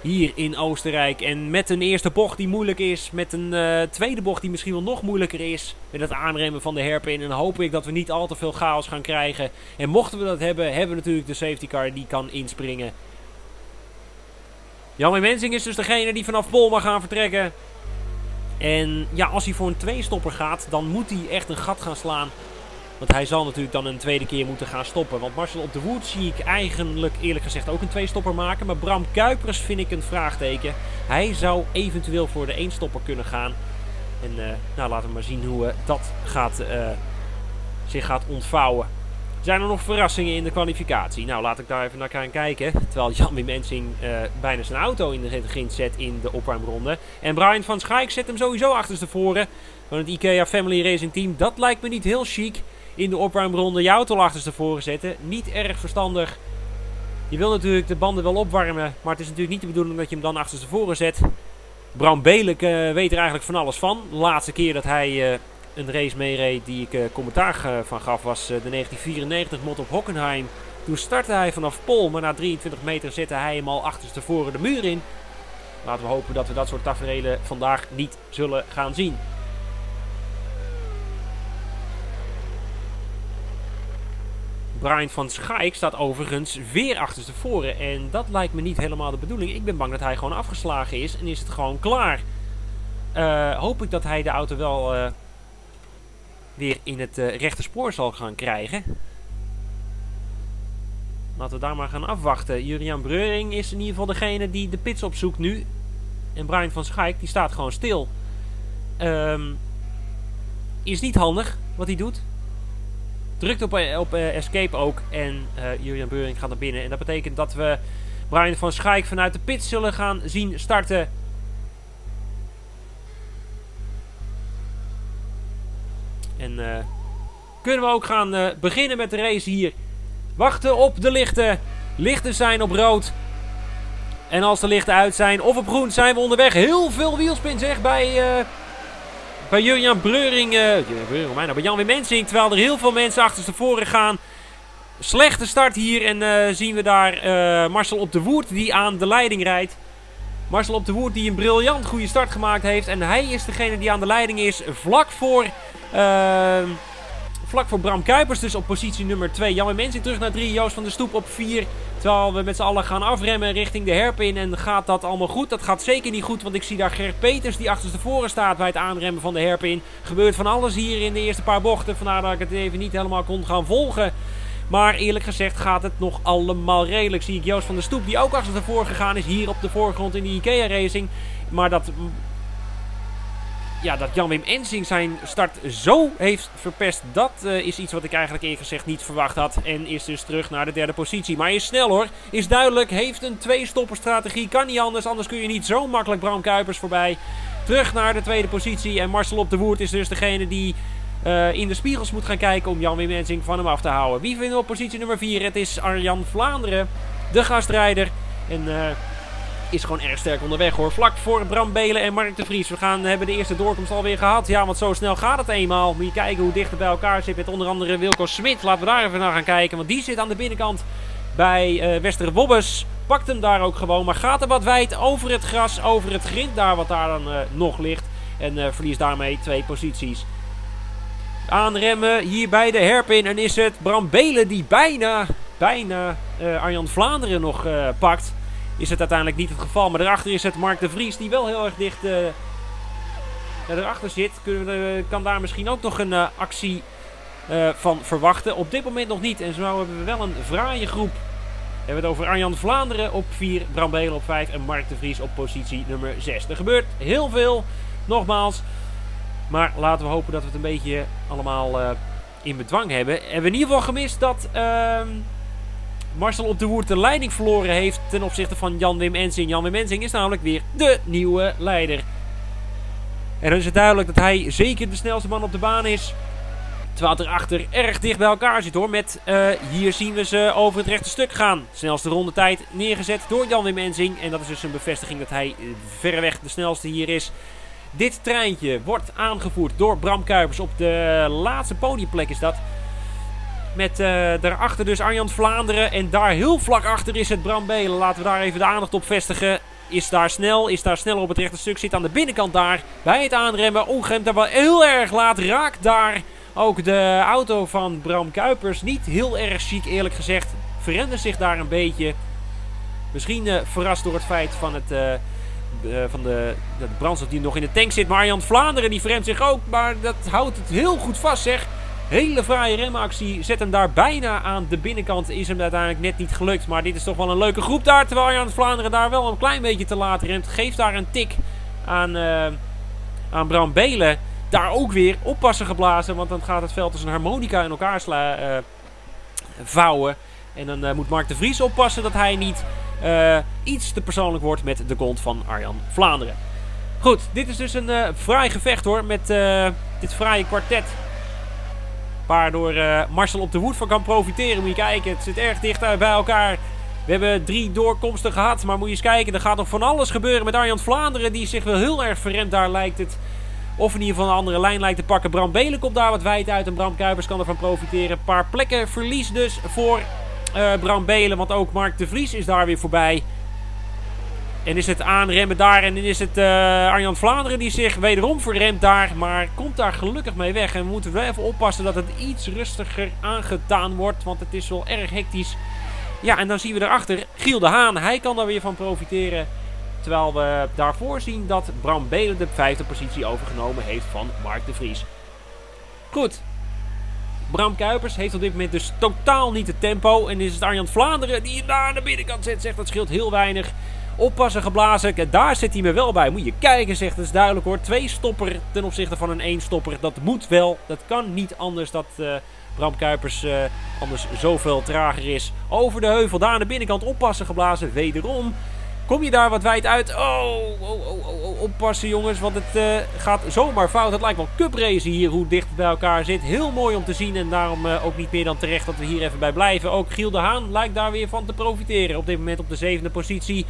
hier in Oostenrijk. En met een eerste bocht die moeilijk is. Met een uh, tweede bocht die misschien wel nog moeilijker is. Met het aanremmen van de hairpin. En dan hoop ik dat we niet al te veel chaos gaan krijgen. En mochten we dat hebben, hebben we natuurlijk de safety car die kan inspringen. Jan-Wim Ensing is dus degene die vanaf Pol mag gaan vertrekken. En ja, als hij voor een tweestopper gaat, dan moet hij echt een gat gaan slaan. Want hij zal natuurlijk dan een tweede keer moeten gaan stoppen. Want Marcel op de Woerd zie ik eigenlijk eerlijk gezegd ook een twee-stopper maken. Maar Bram Kuipers vind ik een vraagteken. Hij zou eventueel voor de één-stopper kunnen gaan. En uh, nou, laten we maar zien hoe uh, dat gaat, uh, zich gaat ontvouwen. Zijn er nog verrassingen in de kwalificatie? Nou, laat ik daar even naar gaan kijken. Terwijl Jan-Wim Ensing uh, bijna zijn auto in de grind zet in de opruimronde. En Brian van Schaik zet hem sowieso achterstevoren. Van het IKEA Family Racing team. Dat lijkt me niet heel chic. In de opruimronde je auto achterstevoren zetten. Niet erg verstandig. Je wil natuurlijk de banden wel opwarmen. Maar het is natuurlijk niet de bedoeling dat je hem dan achterstevoren zet. Bram Beelen uh, weet er eigenlijk van alles van. De laatste keer dat hij uh, een race meereed die ik uh, commentaar uh, van gaf was uh, de negentien vierennegentig mot op Hockenheim. Toen startte hij vanaf Pol. Maar na drieëntwintig meter zette hij hem al achterstevoren de muur in. Laten we hopen dat we dat soort tafereelen vandaag niet zullen gaan zien. Brian van Schaik staat overigens weer achterstevoren. En dat lijkt me niet helemaal de bedoeling. Ik ben bang dat hij gewoon afgeslagen is. En is het gewoon klaar. Uh, hoop ik dat hij de auto wel uh, weer in het uh, rechte spoor zal gaan krijgen. Laten we daar maar gaan afwachten. Jurjaan Breuring is in ieder geval degene die de pits opzoekt nu. En Brian van Schaik die staat gewoon stil. Um, is niet handig wat hij doet. Drukt op, op uh, escape ook. En uh, Jurjaan Breuring gaat naar binnen. En dat betekent dat we Brian van Schaik vanuit de pit zullen gaan zien starten. En uh, kunnen we ook gaan uh, beginnen met de race hier. Wachten op de lichten. Lichten zijn op rood. En als de lichten uit zijn of op groen zijn we onderweg. Heel veel wielspin zeg bij... Uh, Bij Jurjaan Breuring, uh, bij Jan-Wim Ensing, terwijl er heel veel mensen achterstevoren gaan. Slechte start hier en uh, zien we daar uh, Marcel op de Woerd die aan de leiding rijdt. Marcel op de Woerd die een briljant goede start gemaakt heeft. En hij is degene die aan de leiding is vlak voor, uh, vlak voor Bram Kuipers. Dus op positie nummer twee. Jan-Wim Ensing terug naar drie. Joost van der Stoep op vier. Terwijl we met z'n allen gaan afremmen richting de herpin. En gaat dat allemaal goed? Dat gaat zeker niet goed. Want ik zie daar Ger Peters die achterstevoren staat bij het aanremmen van de herpin. Gebeurt van alles hier in de eerste paar bochten. Vandaar dat ik het even niet helemaal kon gaan volgen. Maar eerlijk gezegd gaat het nog allemaal redelijk. Zie ik Joost van der Stoep die ook achterstevoren gegaan is. Hier op de voorgrond in de IKEA Racing. Maar dat... Ja, dat Jan-Wim Ensing zijn start zo heeft verpest, dat uh, is iets wat ik eigenlijk eerlijk gezegd niet verwacht had. En is dus terug naar de derde positie. Maar hij is snel hoor, is duidelijk, heeft een twee-stopper-strategie. Kan niet anders, anders kun je niet zo makkelijk Bram Kuipers voorbij. Terug naar de tweede positie. En Marcel op de Woerd is dus degene die uh, in de spiegels moet gaan kijken om Jan-Wim Ensing van hem af te houden. Wie vinden we op positie nummer vier? Het is Arjan Vlaanderen, de gastrijder. En... Uh, is gewoon erg sterk onderweg hoor. Vlak voor Bram Beelen en Mark De Vries. We gaan, hebben de eerste doorkomst alweer gehad. Ja, want zo snel gaat het eenmaal. Moet je kijken hoe dichter bij elkaar zit met onder andere Wilco Smit. Laten we daar even naar gaan kijken. Want die zit aan de binnenkant bij uh, Wester Wobbers. Pakt hem daar ook gewoon. Maar gaat er wat wijd over het gras, over het grind daar wat daar dan uh, nog ligt. En uh, verliest daarmee twee posities. Aanremmen hier bij de herpin. En is het Bram Beelen die bijna, bijna uh, Arjan Vlaanderen nog uh, pakt. Is het uiteindelijk niet het geval. Maar daarachter is het Mark De Vries die wel heel erg dicht uh, erachter zit. Kunnen we, kan daar misschien ook nog een uh, actie uh, van verwachten. Op dit moment nog niet. En zo hebben we wel een fraaie groep. We hebben het over Arjan Vlaanderen op vier. Bram Beelen op vijf. En Mark De Vries op positie nummer zes. Er gebeurt heel veel. Nogmaals. Maar laten we hopen dat we het een beetje allemaal uh, in bedwang hebben. Hebben we in ieder geval gemist dat... Uh, Marcel op de Woerd de leiding verloren heeft ten opzichte van Jan-Wim Ensing. Jan-Wim Ensing is namelijk weer de nieuwe leider. En dan is het duidelijk dat hij zeker de snelste man op de baan is. Terwijl het erachter erg dicht bij elkaar zit hoor. Met uh, hier zien we ze over het rechte stuk gaan. Snelste rondetijd neergezet door Jan-Wim Ensing. En dat is dus een bevestiging dat hij uh, verreweg de snelste hier is. Dit treintje wordt aangevoerd door Bram Kuipers. Op de laatste podiumplek is dat. Met uh, daarachter dus Arjan Vlaanderen. En daar heel vlak achter is het Bram Beelen. Laten we daar even de aandacht op vestigen. Is daar snel. Is daar snel op het rechte stuk. Zit aan de binnenkant daar. Bij het aanremmen. Ongeremt daar wel heel erg laat. Raakt daar ook de auto van Bram Kuipers. Niet heel erg chic eerlijk gezegd. Verrende zich daar een beetje. Misschien uh, verrast door het feit van het... Uh, Uh, van de, de brandstof die nog in de tank zit. Maar Arjan Vlaanderen die verremt zich ook. Maar dat houdt het heel goed vast zeg. Hele fraaie remactie. Zet hem daar bijna aan de binnenkant. Is hem uiteindelijk net niet gelukt. Maar dit is toch wel een leuke groep daar. Terwijl Jan Vlaanderen daar wel een klein beetje te laat remt. Geeft daar een tik aan, uh, aan Bram Beelen. Daar ook weer oppassen geblazen. Want dan gaat het veld als een harmonica in elkaar sla, uh, vouwen. En dan uh, moet Mark De Vries oppassen dat hij niet uh, iets te persoonlijk wordt met de kont van Arjan Vlaanderen. Goed, dit is dus een uh, fraai gevecht hoor. Met uh, dit fraaie kwartet. Waardoor uh, Marcel op de Woerd van kan profiteren. Moet je kijken, het zit erg dicht bij elkaar. We hebben drie doorkomsten gehad. Maar moet je eens kijken, er gaat nog van alles gebeuren met Arjan Vlaanderen. Die zich wel heel erg verremt, daar lijkt het. Of in ieder geval een andere lijn lijkt te pakken. Bram Beelen komt daar wat wijd uit. En Bram Kuipers kan ervan profiteren. Een paar plekken verlies dus voor uh, Bram Beelen. Want ook Mark De Vries is daar weer voorbij. En is het aanremmen daar. En dan is het uh, Arjan Vlaanderen die zich wederom verremt daar. Maar komt daar gelukkig mee weg. En we moeten wel even oppassen dat het iets rustiger aangedaan wordt. Want het is wel erg hectisch. Ja, en dan zien we daarachter Giel de Haan. Hij kan daar weer van profiteren. Terwijl we daarvoor zien dat Bram Beelen de vijfde positie overgenomen heeft van Mark De Vries. Goed. Bram Kuipers heeft op dit moment dus totaal niet het tempo. En is het Arjan Vlaanderen die hem daar aan de binnenkant zet. Zegt dat scheelt heel weinig. Oppassen geblazen. Daar zit hij me wel bij. Moet je kijken zegt. Dat is duidelijk hoor. Twee stopper ten opzichte van een één stopper. Dat moet wel. Dat kan niet anders dat uh, Bram Kuipers uh, anders zoveel trager is. Over de heuvel. Daar aan de binnenkant oppassen geblazen. Wederom. Kom je daar wat wijd uit. Oh, oh, oh, oh. Oppassen jongens. Want het uh, gaat zomaar fout. Het lijkt wel cupracen hier. Hoe dicht het bij elkaar zit. Heel mooi om te zien. En daarom uh, ook niet meer dan terecht dat we hier even bij blijven. Ook Giel de Haan lijkt daar weer van te profiteren. Op dit moment op de zevende positie.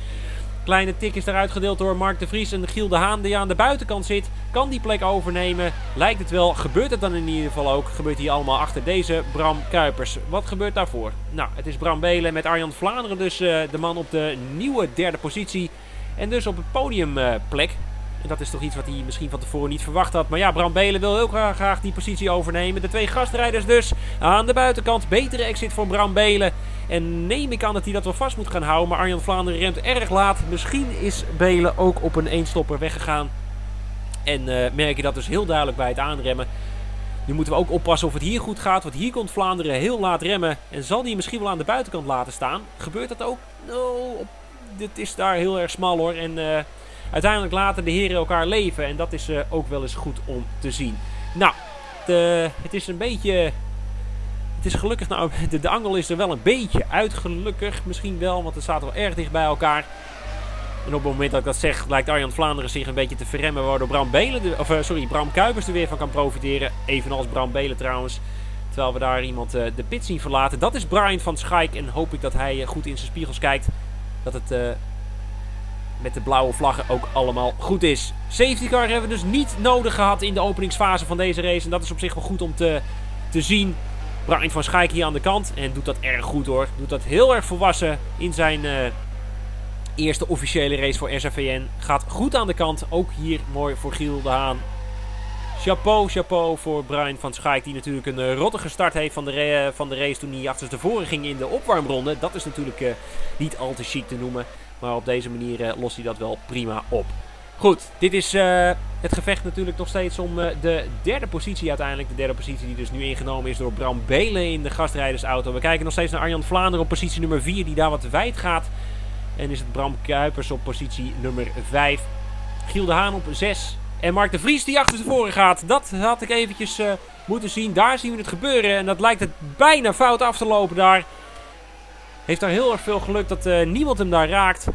Kleine tik is eruit gedeeld door Mark De Vries en Giel de Haan die aan de buitenkant zit. Kan die plek overnemen? Lijkt het wel. Gebeurt het dan in ieder geval ook? Gebeurt hier allemaal achter deze Bram Kuipers. Wat gebeurt daarvoor? Nou, het is Bram Beelen met Arjan Vlaanderen dus uh, de man op de nieuwe derde positie. En dus op een podiumplek. Uh, en dat is toch iets wat hij misschien van tevoren niet verwacht had. Maar ja, Bram Beelen wil heel graag, graag die positie overnemen. De twee gastrijders dus aan de buitenkant. Betere exit voor Bram Beelen. En neem ik aan dat hij dat wel vast moet gaan houden. Maar Arjan Vlaanderen remt erg laat. Misschien is Beelen ook op een eenstopper weggegaan. En uh, merk je dat dus heel duidelijk bij het aanremmen. Nu moeten we ook oppassen of het hier goed gaat. Want hier komt Vlaanderen heel laat remmen. En zal die misschien wel aan de buitenkant laten staan. Gebeurt dat ook? Oh, dit is daar heel erg smal hoor. En uh, uiteindelijk laten de heren elkaar leven. En dat is uh, ook wel eens goed om te zien. Nou, de, het is een beetje... Het is gelukkig, nou, de, de angel is er wel een beetje uit, gelukkig misschien wel, want het staat wel erg dicht bij elkaar. En op het moment dat ik dat zeg, lijkt Arjan Vlaanderen zich een beetje te verremmen, waardoor Bram Beelen, de, of, sorry, Bram Kuipers er weer van kan profiteren. Evenals Bram Beelen trouwens, terwijl we daar iemand uh, de pit zien verlaten. Dat is Brian van Schaik en hoop ik dat hij uh, goed in zijn spiegels kijkt, dat het uh, met de blauwe vlaggen ook allemaal goed is. Safety car hebben we dus niet nodig gehad in de openingsfase van deze race en dat is op zich wel goed om te, te zien. Brian van Schaik hier aan de kant. En doet dat erg goed hoor. Doet dat heel erg volwassen in zijn uh, eerste officiële race voor S R V N. Gaat goed aan de kant. Ook hier mooi voor Giel de Haan. Chapeau, chapeau voor Brian van Schaik. Die natuurlijk een uh, rottige start heeft van de, uh, van de race. Toen hij achterstevoren ging in de opwarmronde. Dat is natuurlijk uh, niet al te chic te noemen. Maar op deze manier uh, lost hij dat wel prima op. Goed, dit is uh, het gevecht natuurlijk nog steeds om uh, de derde positie uiteindelijk. De derde positie die dus nu ingenomen is door Bram Beelen in de gastrijdersauto. We kijken nog steeds naar Arjan Vlaanderen op positie nummer vier, die daar wat wijd gaat. En is het Bram Kuipers op positie nummer vijf. Giel de Haan op zes. En Mark De Vries die achter tevoren gaat. Dat had ik eventjes uh, moeten zien. Daar zien we het gebeuren. En dat lijkt het bijna fout af te lopen daar. Heeft daar heel erg veel geluk dat uh, niemand hem daar raakt.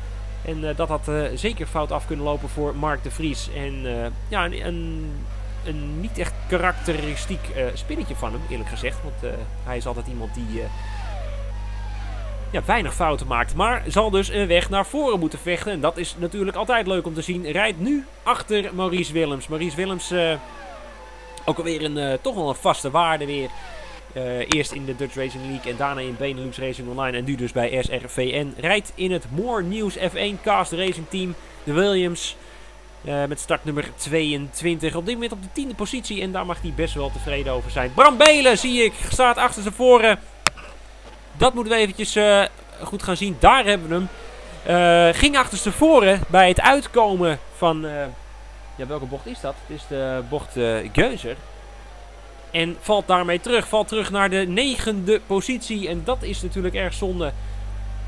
En uh, dat had uh, zeker fout af kunnen lopen voor Mark De Vries. En uh, ja, een, een, een niet echt karakteristiek uh, spinnetje van hem, eerlijk gezegd. Want uh, hij is altijd iemand die uh, ja, weinig fouten maakt. Maar zal dus een weg naar voren moeten vechten. En dat is natuurlijk altijd leuk om te zien. Rijdt nu achter Maurice Willems. Maurice Willems uh, ook alweer een, uh, toch wel een vaste waarde weer. Uh, eerst in de Dutch Racing League en daarna in Benelux Racing Online en nu dus bij S R V N. Rijdt in het More News F één Cast Racing Team, de Williams, uh, met startnummer tweeëntwintig. Op dit moment op de tiende positie en daar mag hij best wel tevreden over zijn. Bram Beelen, zie ik, staat achter zijn voren. Dat moeten we eventjes uh, goed gaan zien. Daar hebben we hem. Uh, ging achter zijn voren bij het uitkomen van... Uh, ja, welke bocht is dat? Het is de bocht uh, Geuzer. En valt daarmee terug. Valt terug naar de negende positie. En dat is natuurlijk erg zonde.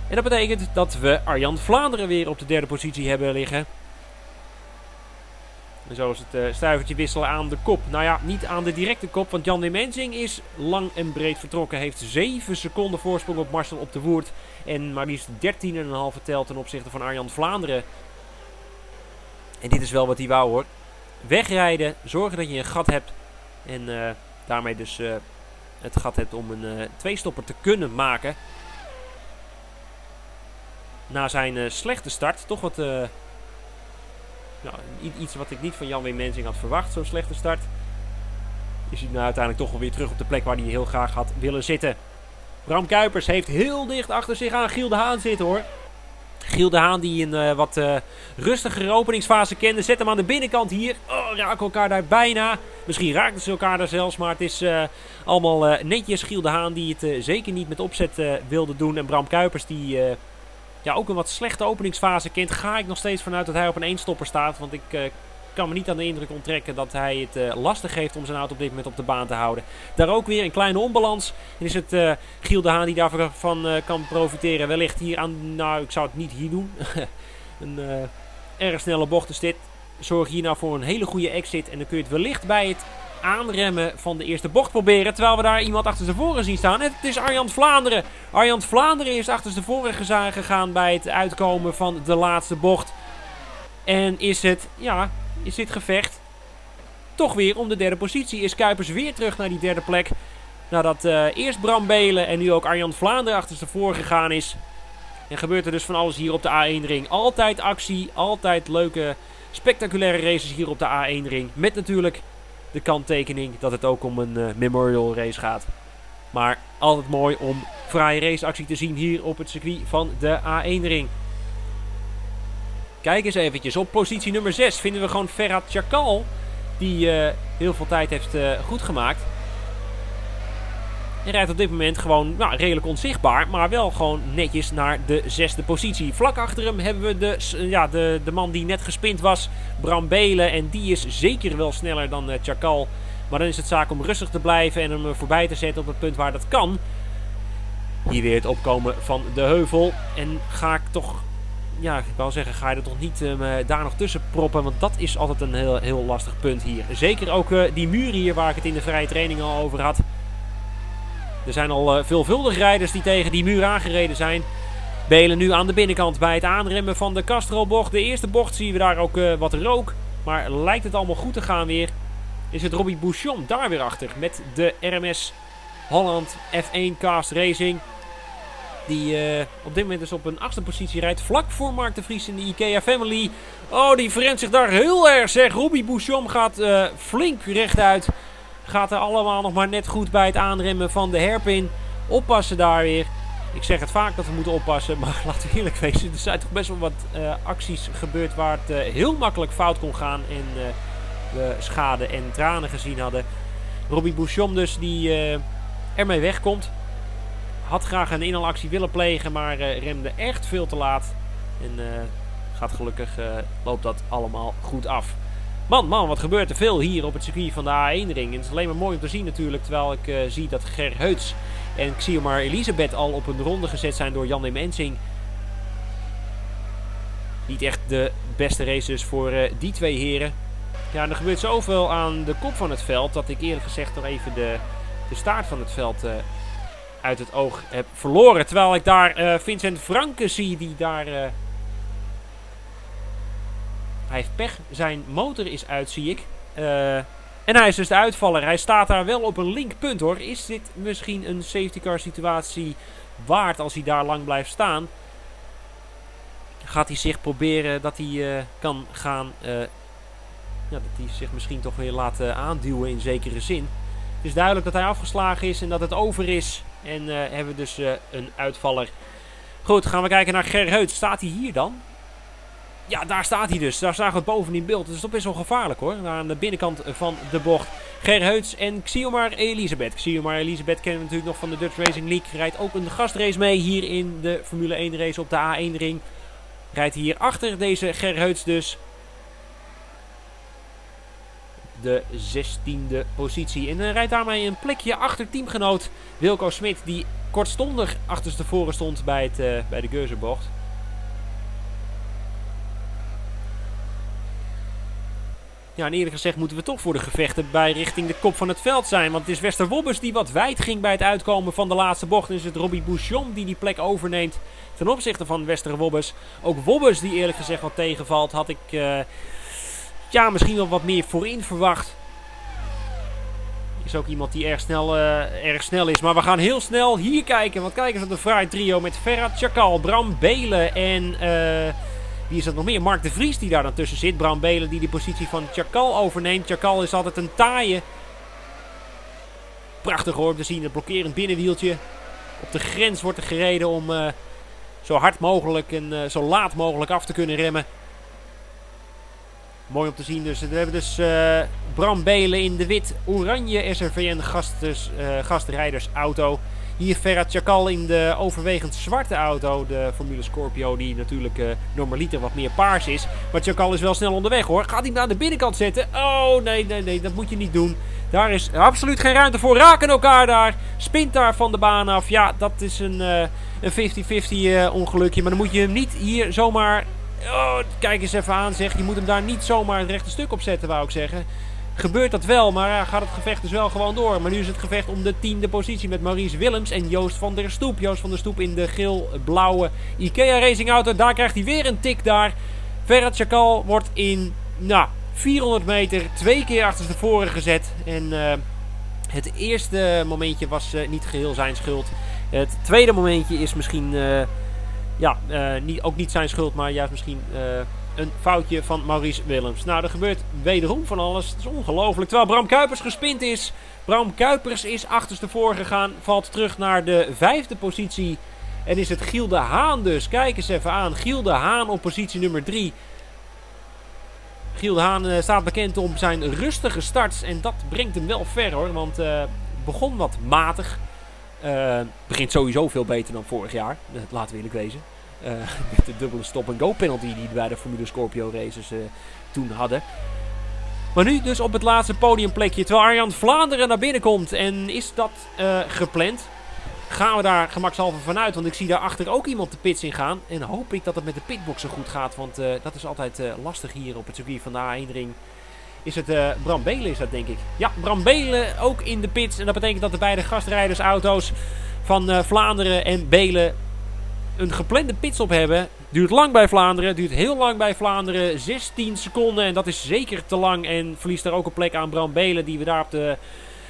En dat betekent dat we Arjan Vlaanderen weer op de derde positie hebben liggen. En zo is het uh, stuivertje wisselen aan de kop. Nou ja, niet aan de directe kop. Want Jan-Wim Ensing is lang en breed vertrokken. Heeft zeven seconden voorsprong op Marcel op de Woerd. En maar liefst dertien komma vijf telt ten opzichte van Arjan Vlaanderen. En dit is wel wat hij wou hoor. Wegrijden. Zorgen dat je een gat hebt. En... Uh, Daarmee dus uh, het gat hebt om een uh, tweestopper te kunnen maken. Na zijn uh, slechte start. Toch wat... Uh, nou, iets wat ik niet van Jan-Wim Mensink had verwacht. Zo'n slechte start. Is hij nou uiteindelijk toch wel weer terug op de plek waar hij heel graag had willen zitten. Bram Kuipers heeft heel dicht achter zich aan Giel de Haan zitten hoor. Giel de Haan die een uh, wat uh, rustigere openingsfase kende. Zet hem aan de binnenkant hier. Oh, raken elkaar daar bijna. Misschien raakten ze elkaar daar zelfs. Maar het is uh, allemaal uh, netjes. Giel de Haan die het uh, zeker niet met opzet uh, wilde doen. En Bram Kuipers die uh, ja, ook een wat slechte openingsfase kent. Ga ik nog steeds vanuit dat hij op een eenstopper staat. Want ik uh, kan me niet aan de indruk onttrekken dat hij het uh, lastig heeft om zijn auto op dit moment op de baan te houden. Daar ook weer een kleine onbalans. En is het uh, Giel de Haan die daarvan uh, kan profiteren. Wellicht hier aan... Nou, ik zou het niet hier doen. een uh, erg snelle bocht is dit. Zorg hier nou voor een hele goede exit. En dan kun je het wellicht bij het aanremmen van de eerste bocht proberen. Terwijl we daar iemand achter tevoren zien staan. En het is Arjan Vlaanderen. Arjan Vlaanderen is achter tevoren gegaan bij het uitkomen van de laatste bocht. En is het... Ja... Is dit gevecht toch weer om de derde positie? Is Kuipers weer terug naar die derde plek? Nadat uh, eerst Bram Beelen en nu ook Arjan Vlaanderen achterstevoren gegaan is. En gebeurt er dus van alles hier op de A één ring. Altijd actie, altijd leuke, spectaculaire races hier op de A één ring. Met natuurlijk de kanttekening dat het ook om een uh, memorial race gaat. Maar altijd mooi om fraaie raceactie te zien hier op het circuit van de A één ring. Kijk eens eventjes, op positie nummer zes vinden we gewoon Ferhat Çakal. Die uh, heel veel tijd heeft uh, goed gemaakt. En rijdt op dit moment gewoon nou, redelijk onzichtbaar. Maar wel gewoon netjes naar de zesde positie. Vlak achter hem hebben we de, ja, de, de man die net gespind was. Bram Beelen. En die is zeker wel sneller dan uh, Çakal. Maar dan is het zaak om rustig te blijven. En hem voorbij te zetten op het punt waar dat kan. Hier weer het opkomen van de heuvel. En ga ik toch... Ja, ik wou zeggen, ga je er toch niet um, daar nog tussen proppen. Want dat is altijd een heel, heel lastig punt hier. Zeker ook uh, die muren hier waar ik het in de vrije training al over had. Er zijn al uh, veelvuldig rijders die tegen die muur aangereden zijn. Beelen nu aan de binnenkant bij het aanremmen van de Castrolbocht. De eerste bocht zien we daar ook uh, wat rook. Maar lijkt het allemaal goed te gaan weer. Is het Robby Bouchon daar weer achter met de R M S Holland F één Cast Racing. Die uh, op dit moment dus op een achtste positie rijdt. Vlak voor Mark De Vries in de IKEA Family. Oh, die verrent zich daar heel erg, zeg. Robby Bouchon gaat uh, flink rechtuit. Gaat er allemaal nog maar net goed bij het aanremmen van de hairpin. Oppassen daar weer. Ik zeg het vaak dat we moeten oppassen. Maar laten we eerlijk wezen. Er zijn toch best wel wat uh, acties gebeurd waar het uh, heel makkelijk fout kon gaan. En uh, we schade en tranen gezien hadden. Robby Bouchon dus die uh, ermee wegkomt. Had graag een inhaalactie willen plegen, maar uh, remde echt veel te laat. En uh, gaat gelukkig, uh, loopt dat allemaal goed af. Man, man, wat gebeurt er veel hier op het circuit van de A één ring. Het is alleen maar mooi om te zien natuurlijk, terwijl ik uh, zie dat Ger Heuts en Xiomar Elisabeth al op een ronde gezet zijn door Jan-Wim Ensing. Niet echt de beste race dus voor uh, die twee heren. Ja, en er gebeurt zoveel aan de kop van het veld dat ik eerlijk gezegd nog even de, de staart van het veld... Uh, uit het oog heb verloren. Terwijl ik daar uh, Vincent Franke zie die daar... Uh... Hij heeft pech. Zijn motor is uit, zie ik. Uh... En hij is dus de uitvaller. Hij staat daar wel op een linkpunt, hoor. Is dit misschien een safety car situatie waard als hij daar lang blijft staan? Gaat hij zich proberen dat hij uh, kan gaan... Uh... Ja, dat hij zich misschien toch weer laat uh, aanduwen in zekere zin. Het is duidelijk dat hij afgeslagen is en dat het over is. En uh, hebben we dus uh, een uitvaller. Goed, gaan we kijken naar Ger Heuts. Staat hij hier dan? Ja, daar staat hij dus. Daar zagen we het boven in beeld. Dat is toch best wel gevaarlijk, hoor. Daar aan de binnenkant van de bocht. Ger Heuts en Xiomar Elisabeth. Xiomar Elisabeth kennen we natuurlijk nog van de Dutch Racing League. Rijdt ook een gastrace mee hier in de Formule één race op de A één ring. Rijdt hier achter deze Ger Heuts dus. De zestiende positie. En uh, rijdt daarmee een plekje achter teamgenoot Wilco Smit. Die kortstondig achterstevoren stond bij, het, uh, bij de Geurzenbocht. Ja, en eerlijk gezegd moeten we toch voor de gevechten bij richting de kop van het veld zijn. Want het is Wester Wobbers die wat wijd ging bij het uitkomen van de laatste bocht. En is het Robby Bouchon die die plek overneemt ten opzichte van Wester Wobbers. Ook Wobbers die eerlijk gezegd wat tegenvalt. Had ik... Uh, Ja, misschien wel wat meer voorin verwacht. Is ook iemand die erg snel, uh, erg snel is. Maar we gaan heel snel hier kijken. Want kijk eens op de fraai trio met Ferhat Çakal, Bram Beelen en... Uh, wie is dat nog meer? Mark De Vries die daar dan tussen zit. Bram Beelen die de positie van Çakal overneemt. Çakal is altijd een taaie. Prachtig hoor. We zien het blokkerend binnenwieltje. Op de grens wordt er gereden om uh, zo hard mogelijk en uh, zo laat mogelijk af te kunnen remmen. Mooi om te zien dus. We hebben dus uh, Bram Beelen in de wit-oranje S R V N gast, dus, uh, gastrijdersauto. Hier Ferhat Çakal in de overwegend zwarte auto. De Formule Scorpio die natuurlijk uh, normaliter wat meer paars is. Maar Çakal is wel snel onderweg hoor. Gaat hij naar de binnenkant zetten? Oh nee, nee, nee. Dat moet je niet doen. Daar is absoluut geen ruimte voor. Raken elkaar daar. Spint daar van de baan af. Ja, dat is een vijftig vijftig uh, uh, ongelukje. Maar dan moet je hem niet hier zomaar... Oh, kijk eens even aan zeg, je moet hem daar niet zomaar het rechte stuk op zetten wou ik zeggen. Gebeurt dat wel, maar ja, gaat het gevecht dus wel gewoon door. Maar nu is het gevecht om de tiende positie met Maurice Willems en Joost van der Stoep. Joost van der Stoep in de geel-blauwe IKEA Racing auto, daar krijgt hij weer een tik daar. Ferhat Çakal wordt in nou, vierhonderd meter twee keer achterstevoren gezet. En uh, het eerste momentje was uh, niet geheel zijn schuld. Het tweede momentje is misschien... Uh, Ja, uh, niet, ook niet zijn schuld, maar juist misschien uh, een foutje van Maurice Willems. Nou, er gebeurt wederom van alles. Het is ongelooflijk. Terwijl Bram Kuipers gespind is. Bram Kuipers is achterstevoor gegaan. Valt terug naar de vijfde positie. En is het Giel de Haan dus. Kijk eens even aan. Giel de Haan op positie nummer drie. Giel de Haan uh, staat bekend om zijn rustige starts. En dat brengt hem wel ver hoor. Want uh, begon wat matig. Uh, begint sowieso veel beter dan vorig jaar. Dat laten we eerlijk wezen. Uh, met de dubbele stop-and-go penalty die wij de Formule Scorpio races uh, toen hadden. Maar nu dus op het laatste podiumplekje. Terwijl Arjan Vlaanderen naar binnen komt. En is dat uh, gepland? Gaan we daar gemakshalve vanuit. Want ik zie daarachter ook iemand de pits in gaan. En hoop ik dat het met de pitboxen goed gaat. Want uh, dat is altijd uh, lastig hier op het circuit van de A één ring. Is het uh, Bram Beelen is dat denk ik. Ja, Bram Beelen ook in de pits. En dat betekent dat de beide gastrijdersauto's van uh, Vlaanderen en Beelen een geplande pitstop hebben. Duurt lang bij Vlaanderen. Duurt heel lang bij Vlaanderen. zestien seconden. En dat is zeker te lang. En verliest daar ook een plek aan Bram Beelen. Die we daar op de,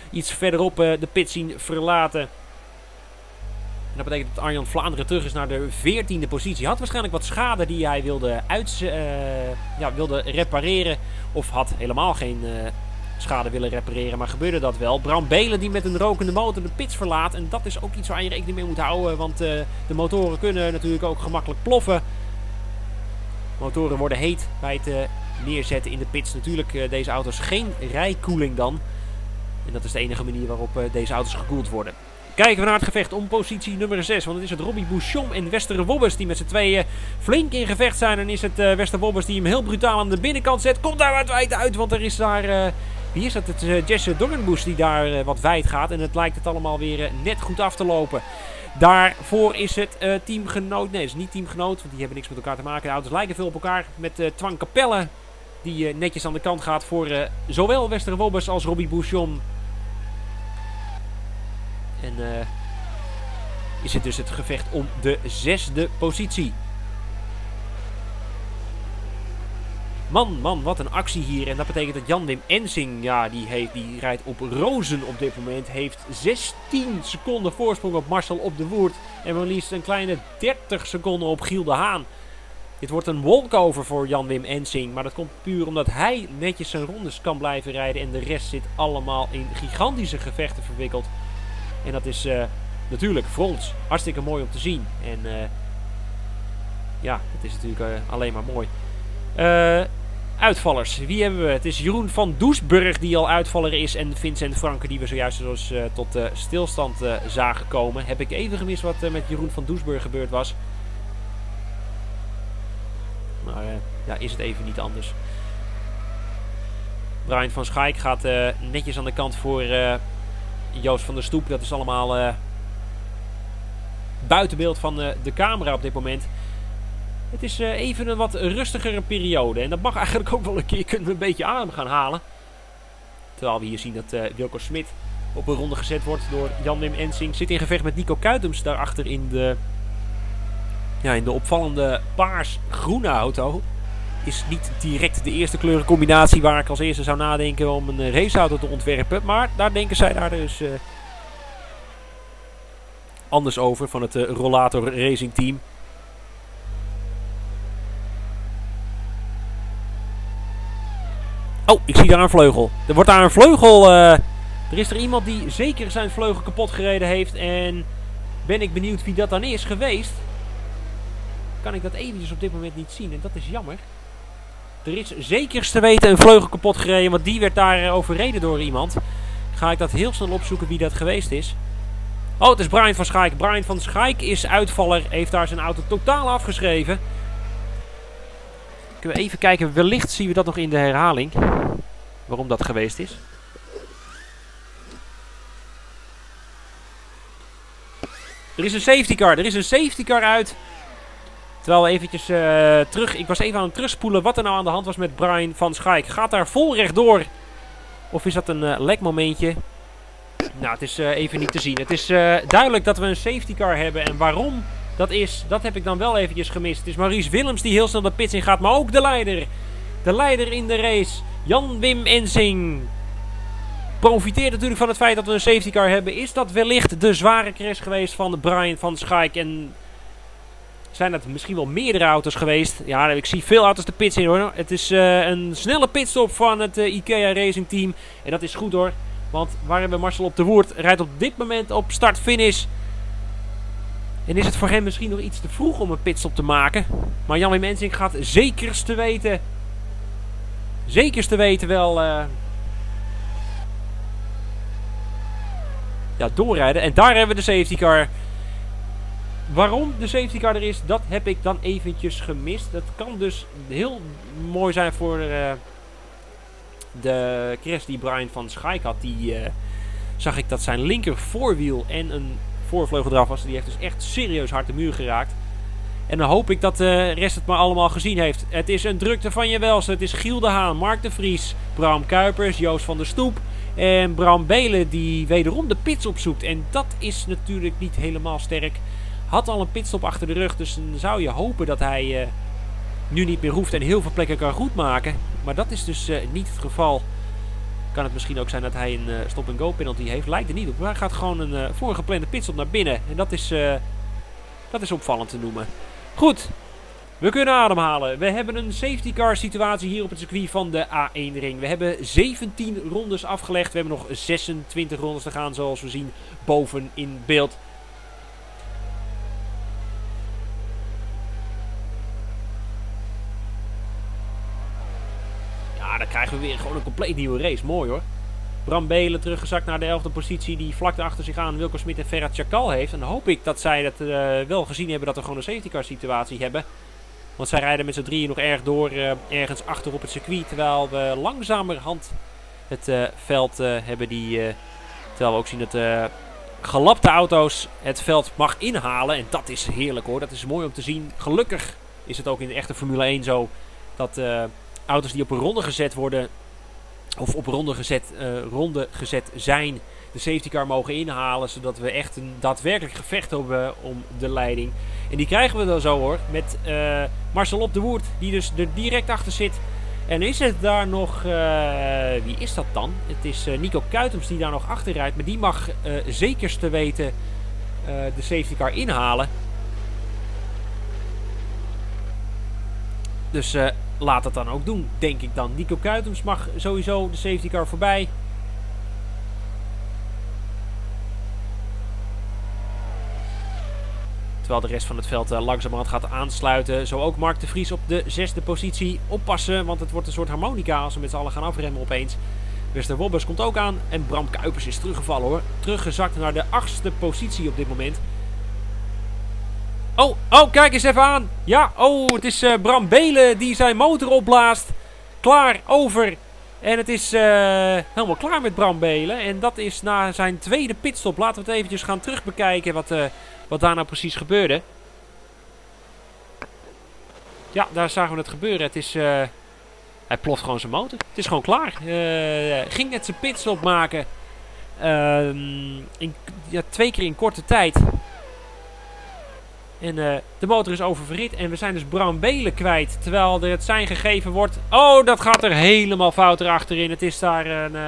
iets verderop uh, de pit zien verlaten. En dat betekent dat Arjan Vlaanderen terug is naar de veertiende positie. Hij had waarschijnlijk wat schade die hij wilde, uit, uh, ja, wilde repareren. Of had helemaal geen uh, schade willen repareren. Maar gebeurde dat wel. Bram Beelen die met een rokende motor de pits verlaat. En dat is ook iets waar je rekening mee moet houden. Want uh, de motoren kunnen natuurlijk ook gemakkelijk ploffen. Motoren worden heet bij het uh, neerzetten in de pits. Natuurlijk uh, deze auto's geen rijkoeling dan. En dat is de enige manier waarop uh, deze auto's gekoeld worden. Kijken we naar het gevecht om positie nummer zes. Want het is het Robby Bouchon en Wester Wobbers die met z'n tweeën flink in gevecht zijn. En is het uh, Wester Wobbers die hem heel brutaal aan de binnenkant zet. Komt daar wat wijd uit, want er is daar... Uh, wie is dat? Het is uh, Jesse Dornbusch die daar uh, wat wijd gaat. En het lijkt het allemaal weer uh, net goed af te lopen. Daarvoor is het uh, teamgenoot... Nee, het is niet teamgenoot, want die hebben niks met elkaar te maken. De auto's lijken veel op elkaar met uh, Twan Capelle. Die uh, netjes aan de kant gaat voor uh, zowel Wester Wobbers als Robby Bouchon. En uh, is het dus het gevecht om de zesde positie. Man, man, wat een actie hier. En dat betekent dat Jan-Wim Ensing, ja, die, heeft, die rijdt op rozen op dit moment. Heeft zestien seconden voorsprong op Marcel op de Woerd. En maar liefst een kleine dertig seconden op Giel de Haan. Dit wordt een walkover voor Jan-Wim Ensing. Maar dat komt puur omdat hij netjes zijn rondes kan blijven rijden. En de rest zit allemaal in gigantische gevechten verwikkeld. En dat is uh, natuurlijk voor ons hartstikke mooi om te zien. En uh, ja, dat is natuurlijk uh, alleen maar mooi. Uh, uitvallers, wie hebben we? Het is Jeroen van Doesburg die al uitvaller is. En Vincent Franke die we zojuist dus, uh, tot uh, stilstand uh, zagen komen. Heb ik even gemist wat uh, met Jeroen van Doesburg gebeurd was. Maar uh, ja, is het even niet anders. Brian van Schaik gaat uh, netjes aan de kant voor... Uh, Joost van der Stoep, dat is allemaal uh, buiten beeld van uh, de camera op dit moment. Het is uh, even een wat rustigere periode. En dat mag eigenlijk ook wel een keer, kunnen we een beetje adem gaan halen. Terwijl we hier zien dat uh, Wilco Smit op een ronde gezet wordt door Jan-Wim Ensing. Zit in gevecht met Nico Kuitems daarachter in de, ja, in de opvallende paars-groene auto. Is niet direct de eerste kleurencombinatie waar ik als eerste zou nadenken om een raceauto te ontwerpen. Maar daar denken zij daar dus uh, anders over van het uh, Rollator Racing Team. Oh, ik zie daar een vleugel. Er wordt daar een vleugel. Uh, er is er iemand die zeker zijn vleugel kapot gereden heeft. En ben ik benieuwd wie dat dan is geweest. Kan ik dat eventjes op dit moment niet zien. En dat is jammer. Er is zeker te weten een vleugel kapot gereden. Want die werd daar overreden door iemand. Ga ik dat heel snel opzoeken wie dat geweest is. Oh, het is Brian van Schaik. Brian van Schaik is uitvaller. Heeft daar zijn auto totaal afgeschreven. Kunnen we even kijken. Wellicht zien we dat nog in de herhaling. Waarom dat geweest is. Er is een safety car. Er is een safety car uit. Terwijl we eventjes uh, terug... Ik was even aan het terugspoelen wat er nou aan de hand was met Brian van Schaik. Gaat daar vol rechtdoor? Of is dat een uh, lekmomentje? Nou, het is uh, even niet te zien. Het is uh, duidelijk dat we een safety car hebben. En waarom dat is, dat heb ik dan wel eventjes gemist. Het is Maurice Willems die heel snel de pits in gaat. Maar ook de leider. De leider in de race. Jan-Wim Ensing. Profiteert natuurlijk van het feit dat we een safety car hebben. Is dat wellicht de zware crash geweest van Brian van Schaik? En... zijn dat misschien wel meerdere auto's geweest? Ja, ik zie veel auto's de pits in hoor. Het is uh, een snelle pitstop van het uh, IKEA Racing team. En dat is goed hoor. Want waar hebben we Marcel op de Woerd? Rijdt op dit moment op start-finish. En is het voor hem misschien nog iets te vroeg om een pitstop te maken? Maar Jan-Wim Ensing gaat zekerst te weten Zekers te weten wel uh, ja, doorrijden. En daar hebben we de safety car. Waarom de safety car er is, dat heb ik dan eventjes gemist. Dat kan dus heel mooi zijn voor uh, de crash die Brian van Schaik had. Die uh, zag ik dat zijn linker voorwiel en een voorvleugel eraf was. Die heeft dus echt serieus hard de muur geraakt. En dan hoop ik dat de rest het maar allemaal gezien heeft. Het is een drukte van je welste. Het is Giel de Haan, Mark De Vries, Bram Kuipers, Joost van der Stoep. En Bram Beelen die wederom de pits opzoekt. En dat is natuurlijk niet helemaal sterk. Had al een pitstop achter de rug. Dus dan zou je hopen dat hij uh, nu niet meer hoeft en heel veel plekken kan goedmaken. Maar dat is dus uh, niet het geval. Kan het misschien ook zijn dat hij een uh, stop-and-go penalty heeft. Lijkt er niet op. Maar hij gaat gewoon een uh, voorgeplande pitstop naar binnen. En dat is, uh, dat is opvallend te noemen. Goed, we kunnen ademhalen. We hebben een safety car situatie hier op het circuit van de A één ring. We hebben zeventien rondes afgelegd. We hebben nog zesentwintig rondes te gaan, zoals we zien boven in beeld. Ja, dan krijgen we weer gewoon een compleet nieuwe race. Mooi hoor. Bram Beelen teruggezakt naar de elfde positie, die vlak achter zich aan Wilco Smit en Ferhat Çakal heeft. En dan hoop ik dat zij dat uh, wel gezien hebben, dat we gewoon een safety car situatie hebben. Want zij rijden met z'n drieën nog erg door, uh, ergens achter op het circuit. Terwijl we langzamerhand het uh, veld uh, hebben die, uh, terwijl we ook zien dat uh, gelapte auto's het veld mag inhalen. En dat is heerlijk hoor, dat is mooi om te zien. Gelukkig is het ook in de echte Formule één zo, dat uh, auto's die op een ronde gezet worden... Of op ronde gezet, uh, ronde gezet zijn. De safety car mogen inhalen. Zodat we echt een daadwerkelijk gevecht hebben om de leiding. En die krijgen we dan zo hoor. Met uh, Marcel op de Woerd. Die dus er direct achter zit. En is het daar nog... Uh, wie is dat dan? Het is uh, Nico Kuitems die daar nog achter rijdt. Maar die mag uh, zeker te weten uh, de safety car inhalen. Dus... Uh, Laat dat dan ook doen, denk ik dan. Nico Kuitems mag sowieso de safety car voorbij. Terwijl de rest van het veld langzamerhand gaat aansluiten. Zo ook Mark de Vries op de zesde positie. Oppassen, want het wordt een soort harmonica als we met z'n allen gaan afremmen opeens. Wester Wobbers komt ook aan. En Bram Kuipers is teruggevallen hoor. Teruggezakt naar de achtste positie op dit moment. Oh, oh, kijk eens even aan. Ja, oh, het is uh, Bram Beelen die zijn motor opblaast. Klaar, over. En het is uh, helemaal klaar met Bram Beelen. En dat is na zijn tweede pitstop. Laten we het eventjes gaan terugbekijken wat, uh, wat daar nou precies gebeurde. Ja, daar zagen we het gebeuren. Het is, uh, hij ploft gewoon zijn motor. Het is gewoon klaar. Uh, ging net zijn pitstop maken. Uh, in, ja, twee keer in korte tijd. En uh, de motor is oververhit. En we zijn dus Bram Beelen kwijt. Terwijl er het sein gegeven wordt. Oh, dat gaat er helemaal fout erachterin. Het is daar een... Uh,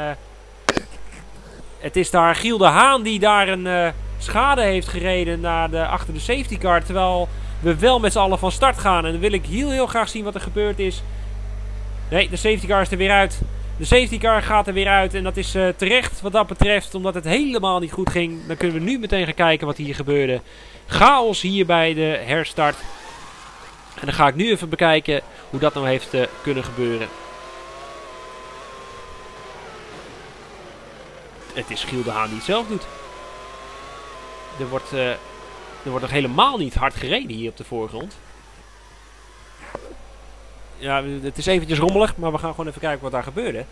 het is daar Giel de Haan die daar een uh, schade heeft gereden naar de, achter de safety car. Terwijl we wel met z'n allen van start gaan. En dan wil ik heel, heel graag zien wat er gebeurd is. Nee, de safety car is er weer uit. De safety car gaat er weer uit. En dat is uh, terecht wat dat betreft. Omdat het helemaal niet goed ging. Dan kunnen we nu meteen gaan kijken wat hier gebeurde. Chaos hier bij de herstart. En dan ga ik nu even bekijken hoe dat nou heeft uh, kunnen gebeuren. Het is Giel de Haan die het zelf doet. Er wordt, uh, er wordt nog helemaal niet hard gereden hier op de voorgrond. Ja, het is eventjes rommelig, maar we gaan gewoon even kijken wat daar gebeurde.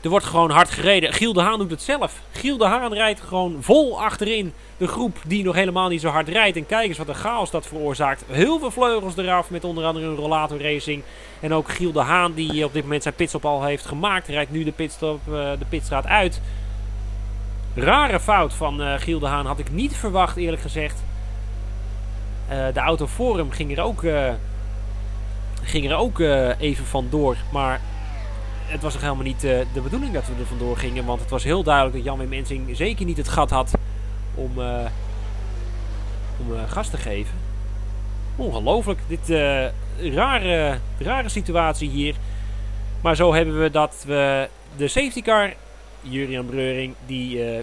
Er wordt gewoon hard gereden. Giel de Haan doet het zelf. Giel de Haan rijdt gewoon vol achterin de groep die nog helemaal niet zo hard rijdt. En kijk eens wat een chaos dat veroorzaakt. Heel veel vleugels eraf met onder andere een rollator racing. En ook Giel de Haan die op dit moment zijn pitstop al heeft gemaakt. Rijdt nu de, pitstop, uh, de pitstraat uit. Rare fout van uh, Giel de Haan. Had ik niet verwacht eerlijk gezegd. Uh, de auto voor hem ging er ook, uh, ging er ook uh, even vandoor. Maar... Het was nog helemaal niet uh, de bedoeling dat we er vandoor gingen. Want het was heel duidelijk dat Jan-Wim Ensing zeker niet het gat had om, uh, om uh, gas te geven. Ongelooflijk. Dit uh, rare, rare situatie hier. Maar zo hebben we dat we de safety car, Jurjaan Breuring, die uh,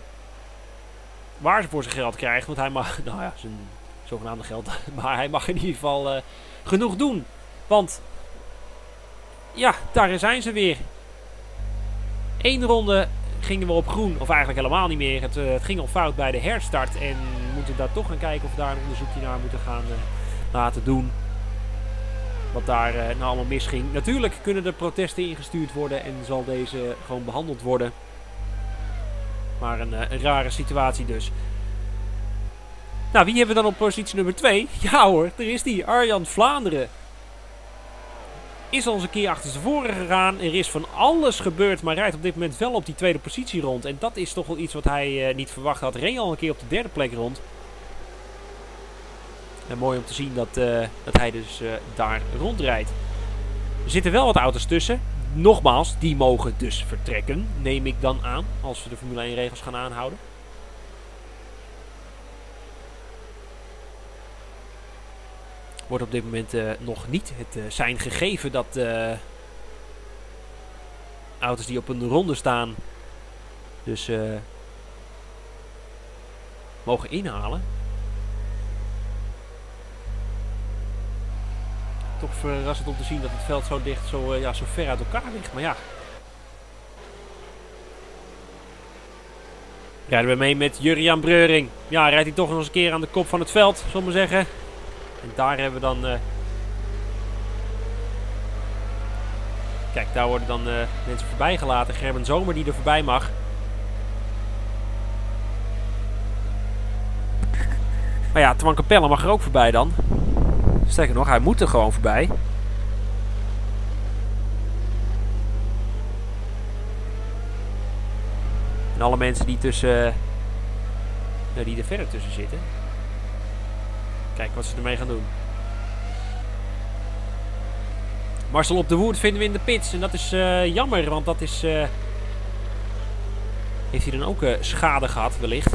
waar ze voor zijn geld krijgt. Want hij mag, nou ja, zijn zogenaamde geld. Maar hij mag in ieder geval uh, genoeg doen. Want... ja, daar zijn ze weer. Eén ronde gingen we op groen, of eigenlijk helemaal niet meer. Het, uh, het ging al fout bij de herstart en we moeten daar toch gaan kijken of we daar een onderzoekje naar moeten gaan uh, laten doen. Wat daar uh, nou allemaal misging. Natuurlijk kunnen er protesten ingestuurd worden en zal deze gewoon behandeld worden. Maar een, uh, een rare situatie dus. Nou, wie hebben we dan op positie nummer twee? Ja hoor, er is die, Arjan Vlaanderen. Is al eens een keer achter zijn voren gegaan. Er is van alles gebeurd, maar rijdt op dit moment wel op die tweede positie rond. En dat is toch wel iets wat hij uh, niet verwacht had. Reed al een keer op de derde plek rond. En mooi om te zien dat, uh, dat hij dus uh, daar rondrijdt. Er zitten wel wat auto's tussen. Nogmaals, die mogen dus vertrekken. Neem ik dan aan, als we de Formule één regels gaan aanhouden. Wordt op dit moment uh, nog niet het uh, sein gegeven dat uh, auto's die op een ronde staan dus uh, mogen inhalen. Toch verrassend om te zien dat het veld zo dicht, zo, uh, ja, zo ver uit elkaar ligt. Maar ja. Rijden we mee met Jurjaan Breuring. Ja, rijdt hij toch nog eens een keer aan de kop van het veld, zal ik maar zeggen. En daar hebben we dan... Uh... Kijk, daar worden dan uh, mensen voorbij gelaten. Gerben Zomer die er voorbij mag. Maar ja, Twan Capelle mag er ook voorbij dan. Sterker nog, hij moet er gewoon voorbij. En alle mensen die tussen... Uh, die er verder tussen zitten... Kijk wat ze ermee gaan doen. Marcel op de Woerd vinden we in de pits. En dat is uh, jammer, want dat is... Uh, heeft hij dan ook uh, schade gehad, wellicht.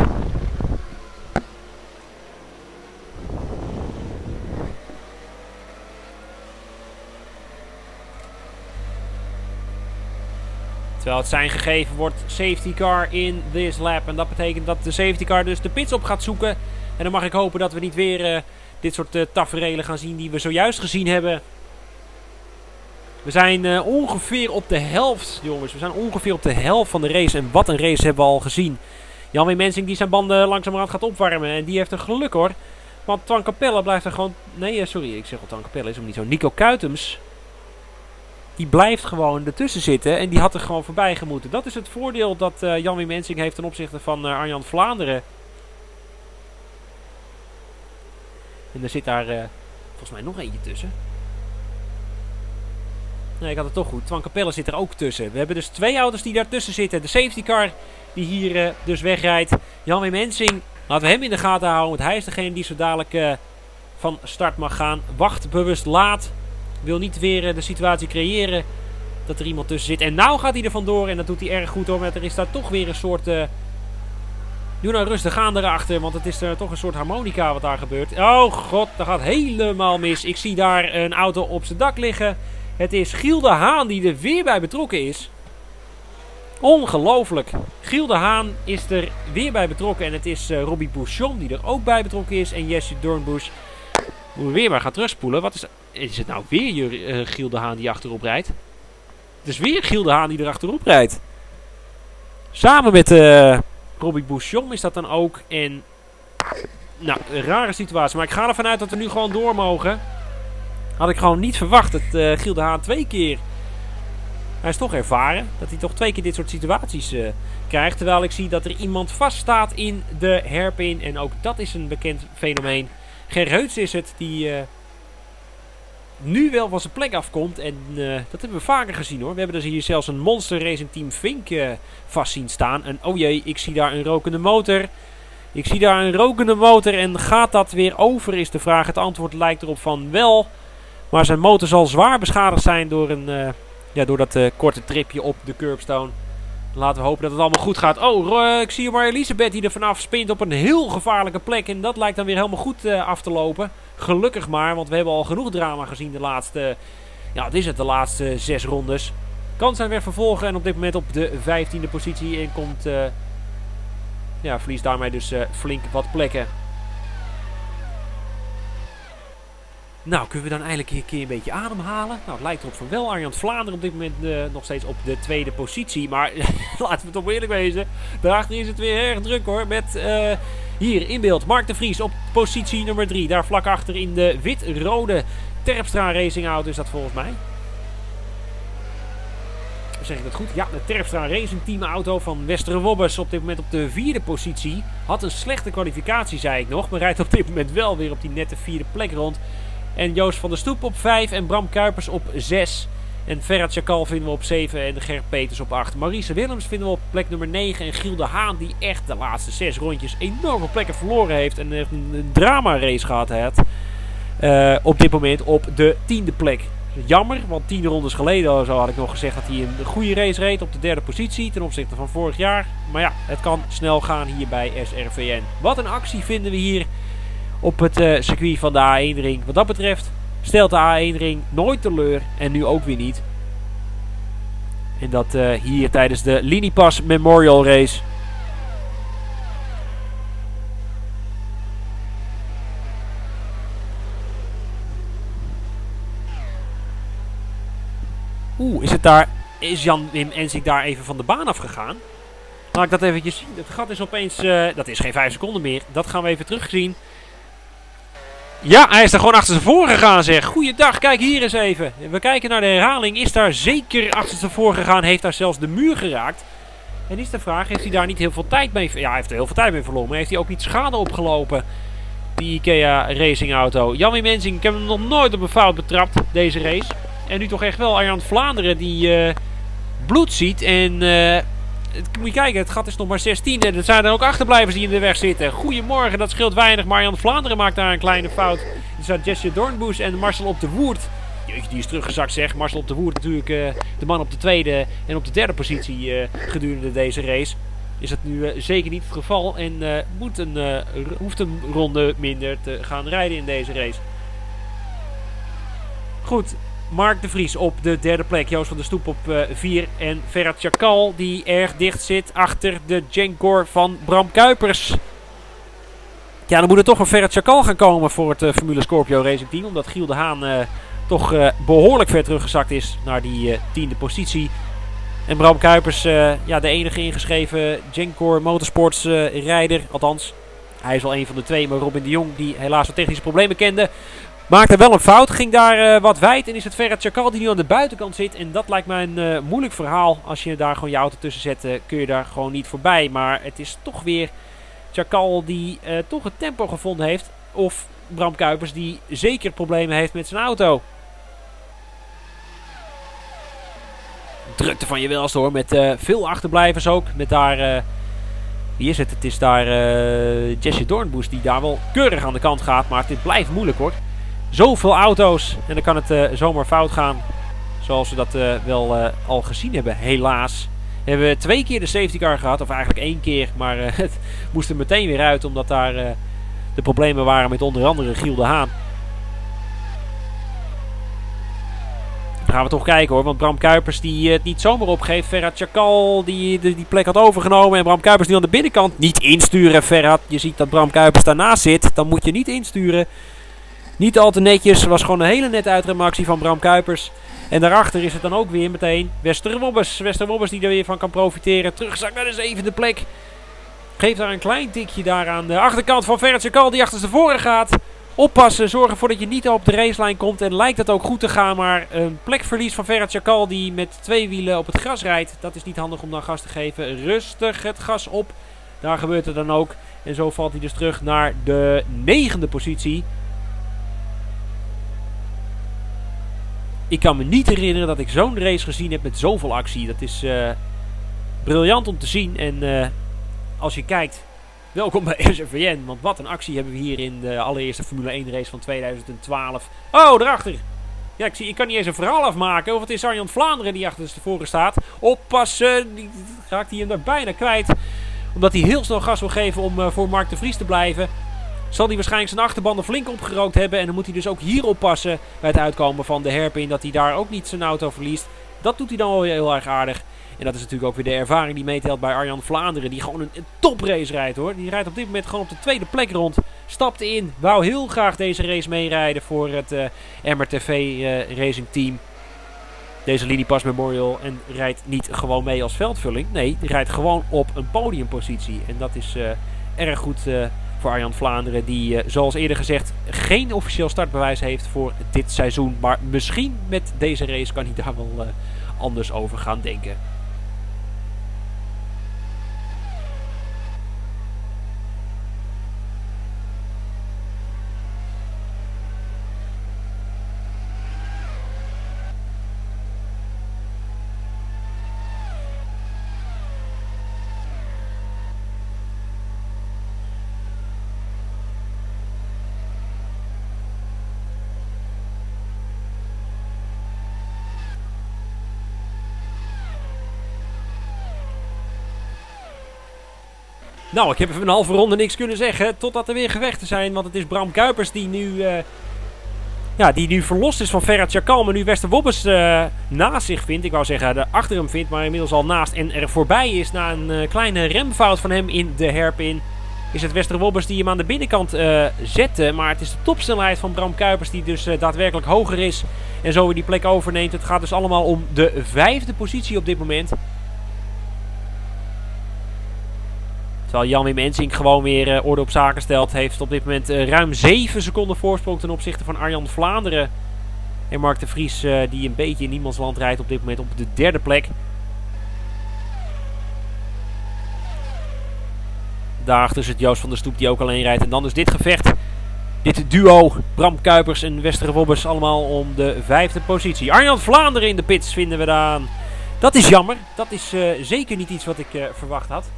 Terwijl het sein gegeven wordt, safety car in this lap. En dat betekent dat de safety car dus de pits op gaat zoeken. En dan mag ik hopen dat we niet weer uh, dit soort uh, taferelen gaan zien die we zojuist gezien hebben. We zijn uh, ongeveer op de helft, jongens. We zijn ongeveer op de helft van de race. En wat een race hebben we al gezien. Jan-Wim Mensink die zijn banden langzamerhand gaat opwarmen. En die heeft een geluk hoor. Want Twan Capelle blijft er gewoon... Nee, uh, sorry, ik zeg al Twan Capelle is hem niet zo. Nico Kuitems. Die blijft gewoon ertussen zitten. En die had er gewoon voorbij gemoeten. Dat is het voordeel dat uh, Jan-Wim Mensink heeft ten opzichte van uh, Arjan Vlaanderen. En er zit daar uh, volgens mij nog eentje tussen. Nee, ik had het toch goed. Twan Capelle zit er ook tussen. We hebben dus twee auto's die daartussen zitten. De safety car die hier uh, dus wegrijdt. Jan-Wim Ensing, laten we hem in de gaten houden. Want hij is degene die zo dadelijk uh, van start mag gaan. Wacht bewust laat. Wil niet weer uh, de situatie creëren dat er iemand tussen zit. En nou gaat hij er vandoor. En dat doet hij erg goed hoor. Maar er is daar toch weer een soort... Uh, Doe nou rustig aan daarachter, want het is er toch een soort harmonica wat daar gebeurt. Oh god, dat gaat helemaal mis. Ik zie daar een auto op zijn dak liggen. Het is Giel de Haan die er weer bij betrokken is. Ongelooflijk. Giel de Haan is er weer bij betrokken. En het is uh, Robby Bouchon die er ook bij betrokken is. En Jesse Dornbusch. Moeten we weer maar gaan terugspoelen. Wat is, is het nou weer uh, Giel de Haan die achterop rijdt? Het is weer Giel de Haan die er achterop rijdt. Samen met... Uh, Robby Bouchon is dat dan ook. En, nou, een rare situatie. Maar ik ga ervan uit dat we nu gewoon door mogen. Had ik gewoon niet verwacht dat uh, Giel de Haan twee keer... Hij is toch ervaren. Dat hij toch twee keer dit soort situaties uh, krijgt. Terwijl ik zie dat er iemand vaststaat in de herpin. En ook dat is een bekend fenomeen. Ger Heuts is het die uh, nu wel van zijn plek afkomt. En uh, dat hebben we vaker gezien hoor. We hebben dus hier zelfs een monster racing team Vink uh, vast zien staan. En oh jee, ik zie daar een rokende motor. Ik zie daar een rokende motor. En gaat dat weer over is de vraag. Het antwoord lijkt erop van wel. Maar zijn motor zal zwaar beschadigd zijn door, een, uh, ja, door dat uh, korte tripje op de curbstone. Laten we hopen dat het allemaal goed gaat. Oh, uh, ik zie maar Elisabeth die er vanaf spint op een heel gevaarlijke plek. En dat lijkt dan weer helemaal goed uh, af te lopen. Gelukkig maar, want we hebben al genoeg drama gezien de laatste... Ja, het is het, de laatste zes rondes. Kan zijn weg vervolgen en op dit moment op de vijftiende positie. En komt... Uh, ja, verliest daarmee dus uh, flink wat plekken. Nou, kunnen we dan eigenlijk een keer een beetje ademhalen? Nou, het lijkt erop van wel. Arjan Vlaanderen op dit moment uh, nog steeds op de tweede positie. Maar laten we toch eerlijk wezen. Daarachter is het weer erg druk hoor. Met uh, hier in beeld Mark De Vries op positie nummer drie. Daar vlak achter in de wit-rode Terpstra Racing auto is dat volgens mij. Zeg ik dat goed? Ja, de Terpstra Racing team auto van Wester Wobbers op dit moment op de vierde positie. Had een slechte kwalificatie, zei ik nog. Maar rijdt op dit moment wel weer op die nette vierde plek rond. En Joost van der Stoep op vijf en Bram Kuipers op zes. En Ferhat Çakal vinden we op zeven en Ger Peters op acht. Maurice Willems vinden we op plek nummer negen. En Giel de Haan, die echt de laatste zes rondjes enorme plekken verloren heeft. En een drama race gehad heeft. Uh, op dit moment op de tiende plek. Jammer, want tien rondes geleden zo had ik nog gezegd dat hij een goede race reed op de derde positie ten opzichte van vorig jaar. Maar ja, het kan snel gaan hier bij S R V N. Wat een actie vinden we hier op het uh, circuit van de A één ring. Wat dat betreft stelt de A één ring nooit teleur en nu ook weer niet. En dat uh, hier tijdens de Linipas Memorial Race. Oeh, is, is Jan-Wim Ensing daar even van de baan afgegaan? Laat ik dat eventjes zien. Het gat is opeens... Uh, dat is geen vijf seconden meer. Dat gaan we even terugzien. Ja, hij is er gewoon achter zijn voor gegaan zeg. Goeiedag, kijk hier eens even. We kijken naar de herhaling. Is daar zeker achter zijn voor gegaan? Heeft daar zelfs de muur geraakt? En is de vraag, heeft hij daar niet heel veel tijd mee... Ja, hij heeft er heel veel tijd mee verloren. Maar heeft hij ook niet schade opgelopen? Die IKEA Racing auto. Jan-Wim Ensing, ik heb hem nog nooit op een fout betrapt. Deze race. En nu toch echt wel Arjan Vlaanderen die uh, bloed ziet. En uh, het, moet je kijken, het gat is nog maar zestien. En er zijn er ook achterblijvers die in de weg zitten. Goedemorgen, dat scheelt weinig. Maar Arjan Vlaanderen maakt daar een kleine fout. Er staat Jesse Dornbusch en Marcel op de Woerd. Jeetje, die is teruggezakt zeg. Marcel op de Woerd natuurlijk uh, de man op de tweede en op de derde positie uh, gedurende deze race. Is dat nu uh, zeker niet het geval. En uh, moet een, uh, hoeft een ronde minder te gaan rijden in deze race. Goed. Mark De Vries op de derde plek. Joost van der Stoep op vier. Uh, en Ferhat Çakal die erg dicht zit achter de Jenkor van Bram Kuipers. Ja, dan moet er toch een Ferhat Çakal gaan komen voor het uh, Formule Scorpio Racing Team. Omdat Giel de Haan uh, toch uh, behoorlijk ver teruggezakt is naar die uh, tiende positie. En Bram Kuipers, uh, ja, de enige ingeschreven Jenkor Motorsports uh, rijder. Althans, hij is al een van de twee. Maar Robin de Jong, die helaas wat technische problemen kende... Maakte wel een fout, ging daar uh, wat wijd en is het Ferhat Çakal die nu aan de buitenkant zit. En dat lijkt mij een uh, moeilijk verhaal. Als je daar gewoon je auto tussen zet, uh, kun je daar gewoon niet voorbij. Maar het is toch weer Çakal die uh, toch het tempo gevonden heeft. Of Bram Kuipers die zeker problemen heeft met zijn auto. Drukte van je welste hoor, met uh, veel achterblijvers ook. Met daar... Uh, Wie is het? Het is daar uh, Jesse Dornbusch die daar wel keurig aan de kant gaat. Maar dit blijft moeilijk hoor. Zoveel auto's en dan kan het uh, zomaar fout gaan. Zoals we dat uh, wel uh, al gezien hebben, helaas. We hebben twee keer de safety car gehad, of eigenlijk één keer. Maar uh, het moest er meteen weer uit, omdat daar uh, de problemen waren met onder andere Giel de Haan. Dan gaan we toch kijken hoor, want Bram Kuipers die uh, het niet zomaar opgeeft. Ferhat Çakal die de, die plek had overgenomen en Bram Kuipers die aan de binnenkant niet insturen. Ferhat, je ziet dat Bram Kuipers daarnaast zit, dan moet je niet insturen. Niet al te netjes. Het was gewoon een hele nette uitremactie van Bram Kuipers. En daarachter is het dan ook weer meteen Wester Wobbers. Wester Wobbers die er weer van kan profiteren. Teruggezakt naar de zevende plek. Geeft daar een klein tikje daar aan de achterkant van Ferhat Çakal die achter tevoren gaat. Oppassen. Zorg ervoor dat je niet op de racelijn komt. En lijkt dat ook goed te gaan. Maar een plekverlies van Ferhat Çakal die met twee wielen op het gras rijdt. Dat is niet handig om dan gas te geven. Rustig het gas op. Daar gebeurt het dan ook. En zo valt hij dus terug naar de negende positie. Ik kan me niet herinneren dat ik zo'n race gezien heb met zoveel actie. Dat is uh, briljant om te zien. En uh, als je kijkt, welkom bij S R V N. Want wat een actie hebben we hier in de allereerste Formule één race van tweeduizend twaalf. Oh, daarachter. Ja, ik zie, ik kan niet eens een verhaal afmaken. Of het is Arjan Vlaanderen die achter tevoren staat. Oppassen, die, raakt hij hem daar bijna kwijt. Omdat hij heel snel gas wil geven om uh, voor Mark de Vries te blijven. Zal hij waarschijnlijk zijn achterbanden flink opgerookt hebben. En dan moet hij dus ook hier oppassen bij het uitkomen van de herpin. Dat hij daar ook niet zijn auto verliest. Dat doet hij dan wel heel erg aardig. En dat is natuurlijk ook weer de ervaring die meetelt bij Arjan Vlaanderen. Die gewoon een, een toprace rijdt hoor. Die rijdt op dit moment gewoon op de tweede plek rond. Stapte in. Wou heel graag deze race meerijden voor het uh, M R T V uh, Racing team. Deze Linipas Memorial. En rijdt niet gewoon mee als veldvulling. Nee, die rijdt gewoon op een podiumpositie. En dat is uh, erg goed uh, voor Arjan Vlaanderen. Die uh, zoals eerder gezegd geen officieel startbewijs heeft voor dit seizoen. Maar misschien met deze race kan hij daar wel uh, anders over gaan denken. Nou, ik heb even een halve ronde niks kunnen zeggen, totdat er weer gevechten zijn. Want het is Bram Kuipers die nu, uh, ja, die nu verlost is van Ferhat Çakal. Maar nu Wester Wobbers uh, naast zich vindt. Ik wou zeggen, de achter hem vindt, maar inmiddels al naast. En er voorbij is na een uh, kleine remfout van hem in de herpin. Is het Wester Wobbers die hem aan de binnenkant uh, zette. Maar het is de topsnelheid van Bram Kuipers die dus uh, daadwerkelijk hoger is. En zo weer die plek overneemt. Het gaat dus allemaal om de vijfde positie op dit moment. Terwijl Jan-Wim Ensing gewoon weer uh, orde op zaken stelt. Heeft op dit moment uh, ruim zeven seconden voorsprong ten opzichte van Arjan Vlaanderen. En Mark De Vries uh, die een beetje in niemandsland rijdt op dit moment op de derde plek. Daarachter zit Joost van der Stoep die ook alleen rijdt. En dan dus dit gevecht. Dit duo Bram Kuipers en Wester Wobbers allemaal om de vijfde positie. Arjan Vlaanderen in de pits vinden we daar. Dat is jammer. Dat is uh, zeker niet iets wat ik uh, verwacht had.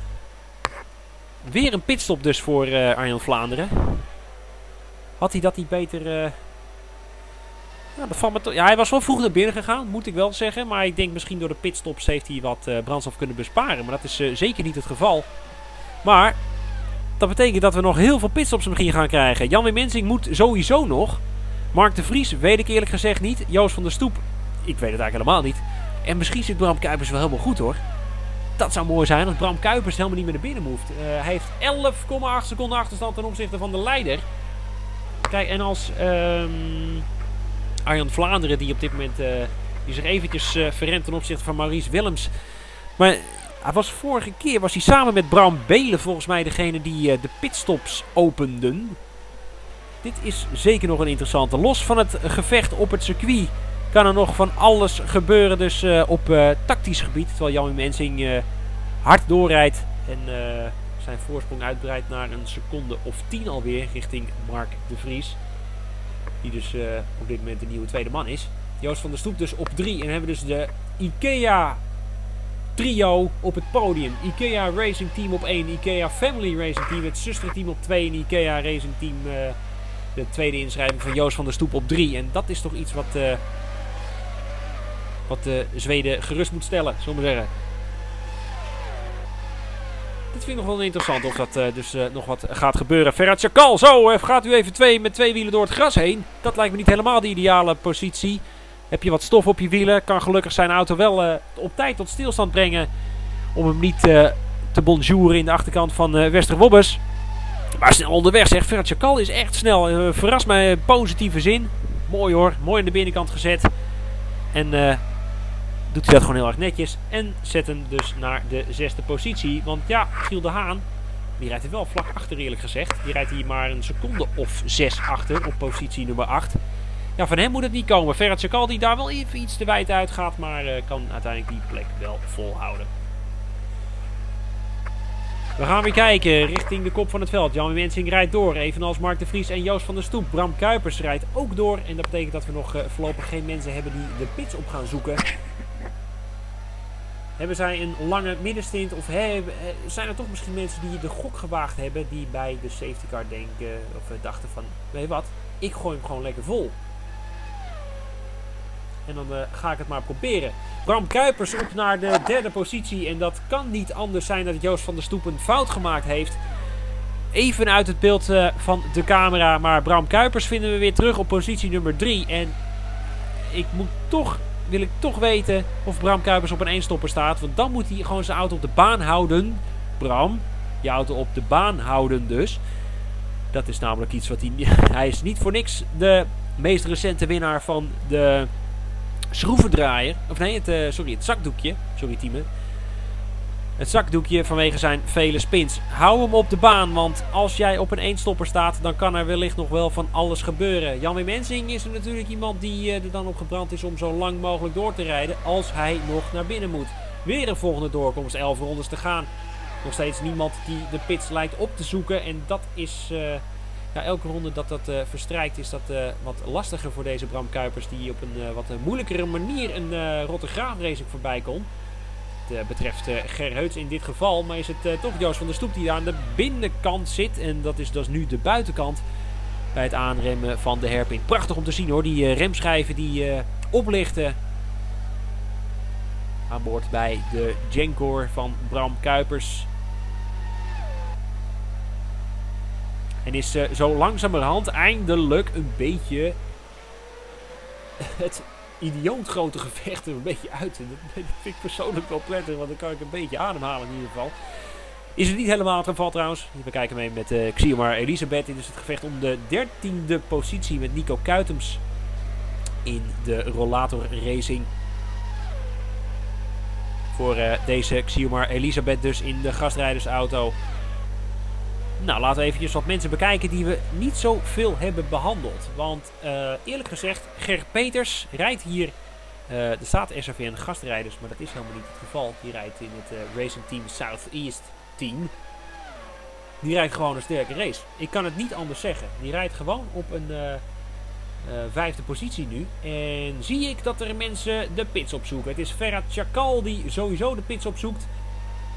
Weer een pitstop dus voor uh, Arjan Vlaanderen. Had hij dat niet beter... Uh... Nou, dat valt me ja, hij was wel vroeg naar binnen gegaan, moet ik wel zeggen. Maar ik denk misschien door de pitstops heeft hij wat uh, brandstof kunnen besparen. Maar dat is uh, zeker niet het geval. Maar dat betekent dat we nog heel veel pitstops misschien gaan krijgen. Jan-Wim Ensing moet sowieso nog. Mark De Vries weet ik eerlijk gezegd niet. Joost van der Stoep, ik weet het eigenlijk helemaal niet. En misschien zit Bram Kuipers wel helemaal goed hoor. Dat zou mooi zijn als Bram Kuipers helemaal niet meer naar binnen hoeft. Uh, hij heeft elf komma acht seconden achterstand ten opzichte van de leider. Kijk, en als um, Arjan Vlaanderen, die op dit moment uh, die zich eventjes uh, verrent ten opzichte van Maurice Willems. Maar hij was vorige keer was hij samen met Bram Beelen volgens mij degene die uh, de pitstops openden. Dit is zeker nog een interessante. Los van het gevecht op het circuit kan er nog van alles gebeuren dus uh, op uh, tactisch gebied. Terwijl Jan-Wim Ensing uh, hard doorrijdt en uh, zijn voorsprong uitbreidt naar een seconde of tien alweer richting Mark De Vries. Die dus uh, op dit moment de nieuwe tweede man is. Joost van der Stoep dus op drie. En dan hebben we dus de IKEA trio op het podium. IKEA Racing Team op één. IKEA Family Racing Team, het zusterteam op twee. En IKEA Racing Team, uh, de tweede inschrijving van Joost van der Stoep op drie. En dat is toch iets wat... Uh, Wat de Zweden gerust moet stellen, zullen we zeggen. Dit vind ik nog wel interessant of dat uh, dus uh, nog wat gaat gebeuren. Ferhat Çakal, zo uh, gaat u even twee, met twee wielen door het gras heen. Dat lijkt me niet helemaal de ideale positie. Heb je wat stof op je wielen, kan gelukkig zijn auto wel uh, op tijd tot stilstand brengen. Om hem niet uh, te bonjouren in de achterkant van uh, Wester Wobbers. Maar snel onderweg zegt Ferhat Çakal is echt snel. Uh, verrast mij in positieve zin. Mooi hoor, mooi aan de binnenkant gezet. En... Uh, doet hij dat gewoon heel erg netjes. En zet hem dus naar de zesde positie. Want ja, Giel de Haan, die rijdt er wel vlak achter eerlijk gezegd. Die rijdt hier maar een seconde of zes achter op positie nummer acht. Ja, van hem moet het niet komen. Ferhat Çakal die daar wel even iets te wijd uit gaat. Maar uh, kan uiteindelijk die plek wel volhouden. We gaan weer kijken richting de kop van het veld. Jan-Wim Ensing rijdt door. Evenals Mark De Vries en Joost van der Stoep. Bram Kuipers rijdt ook door. En dat betekent dat we nog uh, voorlopig geen mensen hebben die de pits op gaan zoeken. Hebben zij een lange middenstint of hey, zijn er toch misschien mensen die de gok gewaagd hebben die bij de safety car denken of dachten van, weet je wat, ik gooi hem gewoon lekker vol. En dan uh, ga ik het maar proberen. Bram Kuipers op naar de derde positie en dat kan niet anders zijn dat Joost van der Stoep een fout gemaakt heeft. Even uit het beeld uh, van de camera, maar Bram Kuipers vinden we weer terug op positie nummer drie en ik moet toch... wil ik toch weten of Bram Kuipers op een eenstopper staat. Want dan moet hij gewoon zijn auto op de baan houden. Bram, je auto op de baan houden dus. Dat is namelijk iets wat hij... Hij is niet voor niks de meest recente winnaar van de schroevendraaier. Of nee, het, uh, sorry, het zakdoekje. Sorry, teamen. Het zakdoekje vanwege zijn vele spins. Hou hem op de baan, want als jij op een eenstopper staat, dan kan er wellicht nog wel van alles gebeuren. Jan-Wim Ensing is er natuurlijk iemand die er dan op gebrand is om zo lang mogelijk door te rijden als hij nog naar binnen moet. Weer een volgende doorkomst, elf rondes te gaan. Nog steeds niemand die de pits lijkt op te zoeken. En dat is, uh, ja, elke ronde dat dat uh, verstrijkt, is dat uh, wat lastiger voor deze Bram Kuipers, die op een uh, wat moeilijkere manier een uh, Rotterdam-racing voorbij kon. Betreft Ger Heuts in dit geval. Maar is het uh, toch Joost van der Stoep die daar aan de binnenkant zit. En dat is dus nu de buitenkant bij het aanremmen van de herpin. Prachtig om te zien hoor. Die uh, remschijven die uh, oplichten. Aan boord bij de Genkor van Bram Kuipers. En is uh, zo langzamerhand eindelijk een beetje het idioot grote gevechten een beetje uit. En dat vind ik persoonlijk wel prettig, want dan kan ik een beetje ademhalen in ieder geval. Is het niet helemaal het geval trouwens. We kijken mee met uh, Xiomar Elisabeth. Dit is het gevecht om de dertiende positie met Nico Kuitems in de rollator racing. Voor uh, deze Xiomar Elisabeth dus in de gastrijdersauto. Nou, laten we eventjes wat mensen bekijken die we niet zoveel hebben behandeld. Want uh, eerlijk gezegd, Ger Peters rijdt hier, uh, er staat S R V N gastrijders, maar dat is helemaal niet het geval. Die rijdt in het uh, Racing Team Southeast Team. Die rijdt gewoon een sterke race. Ik kan het niet anders zeggen. Die rijdt gewoon op een uh, uh, vijfde positie nu. En zie ik dat er mensen de pits opzoeken. Het is Ferhat Çakal die sowieso de pits opzoekt.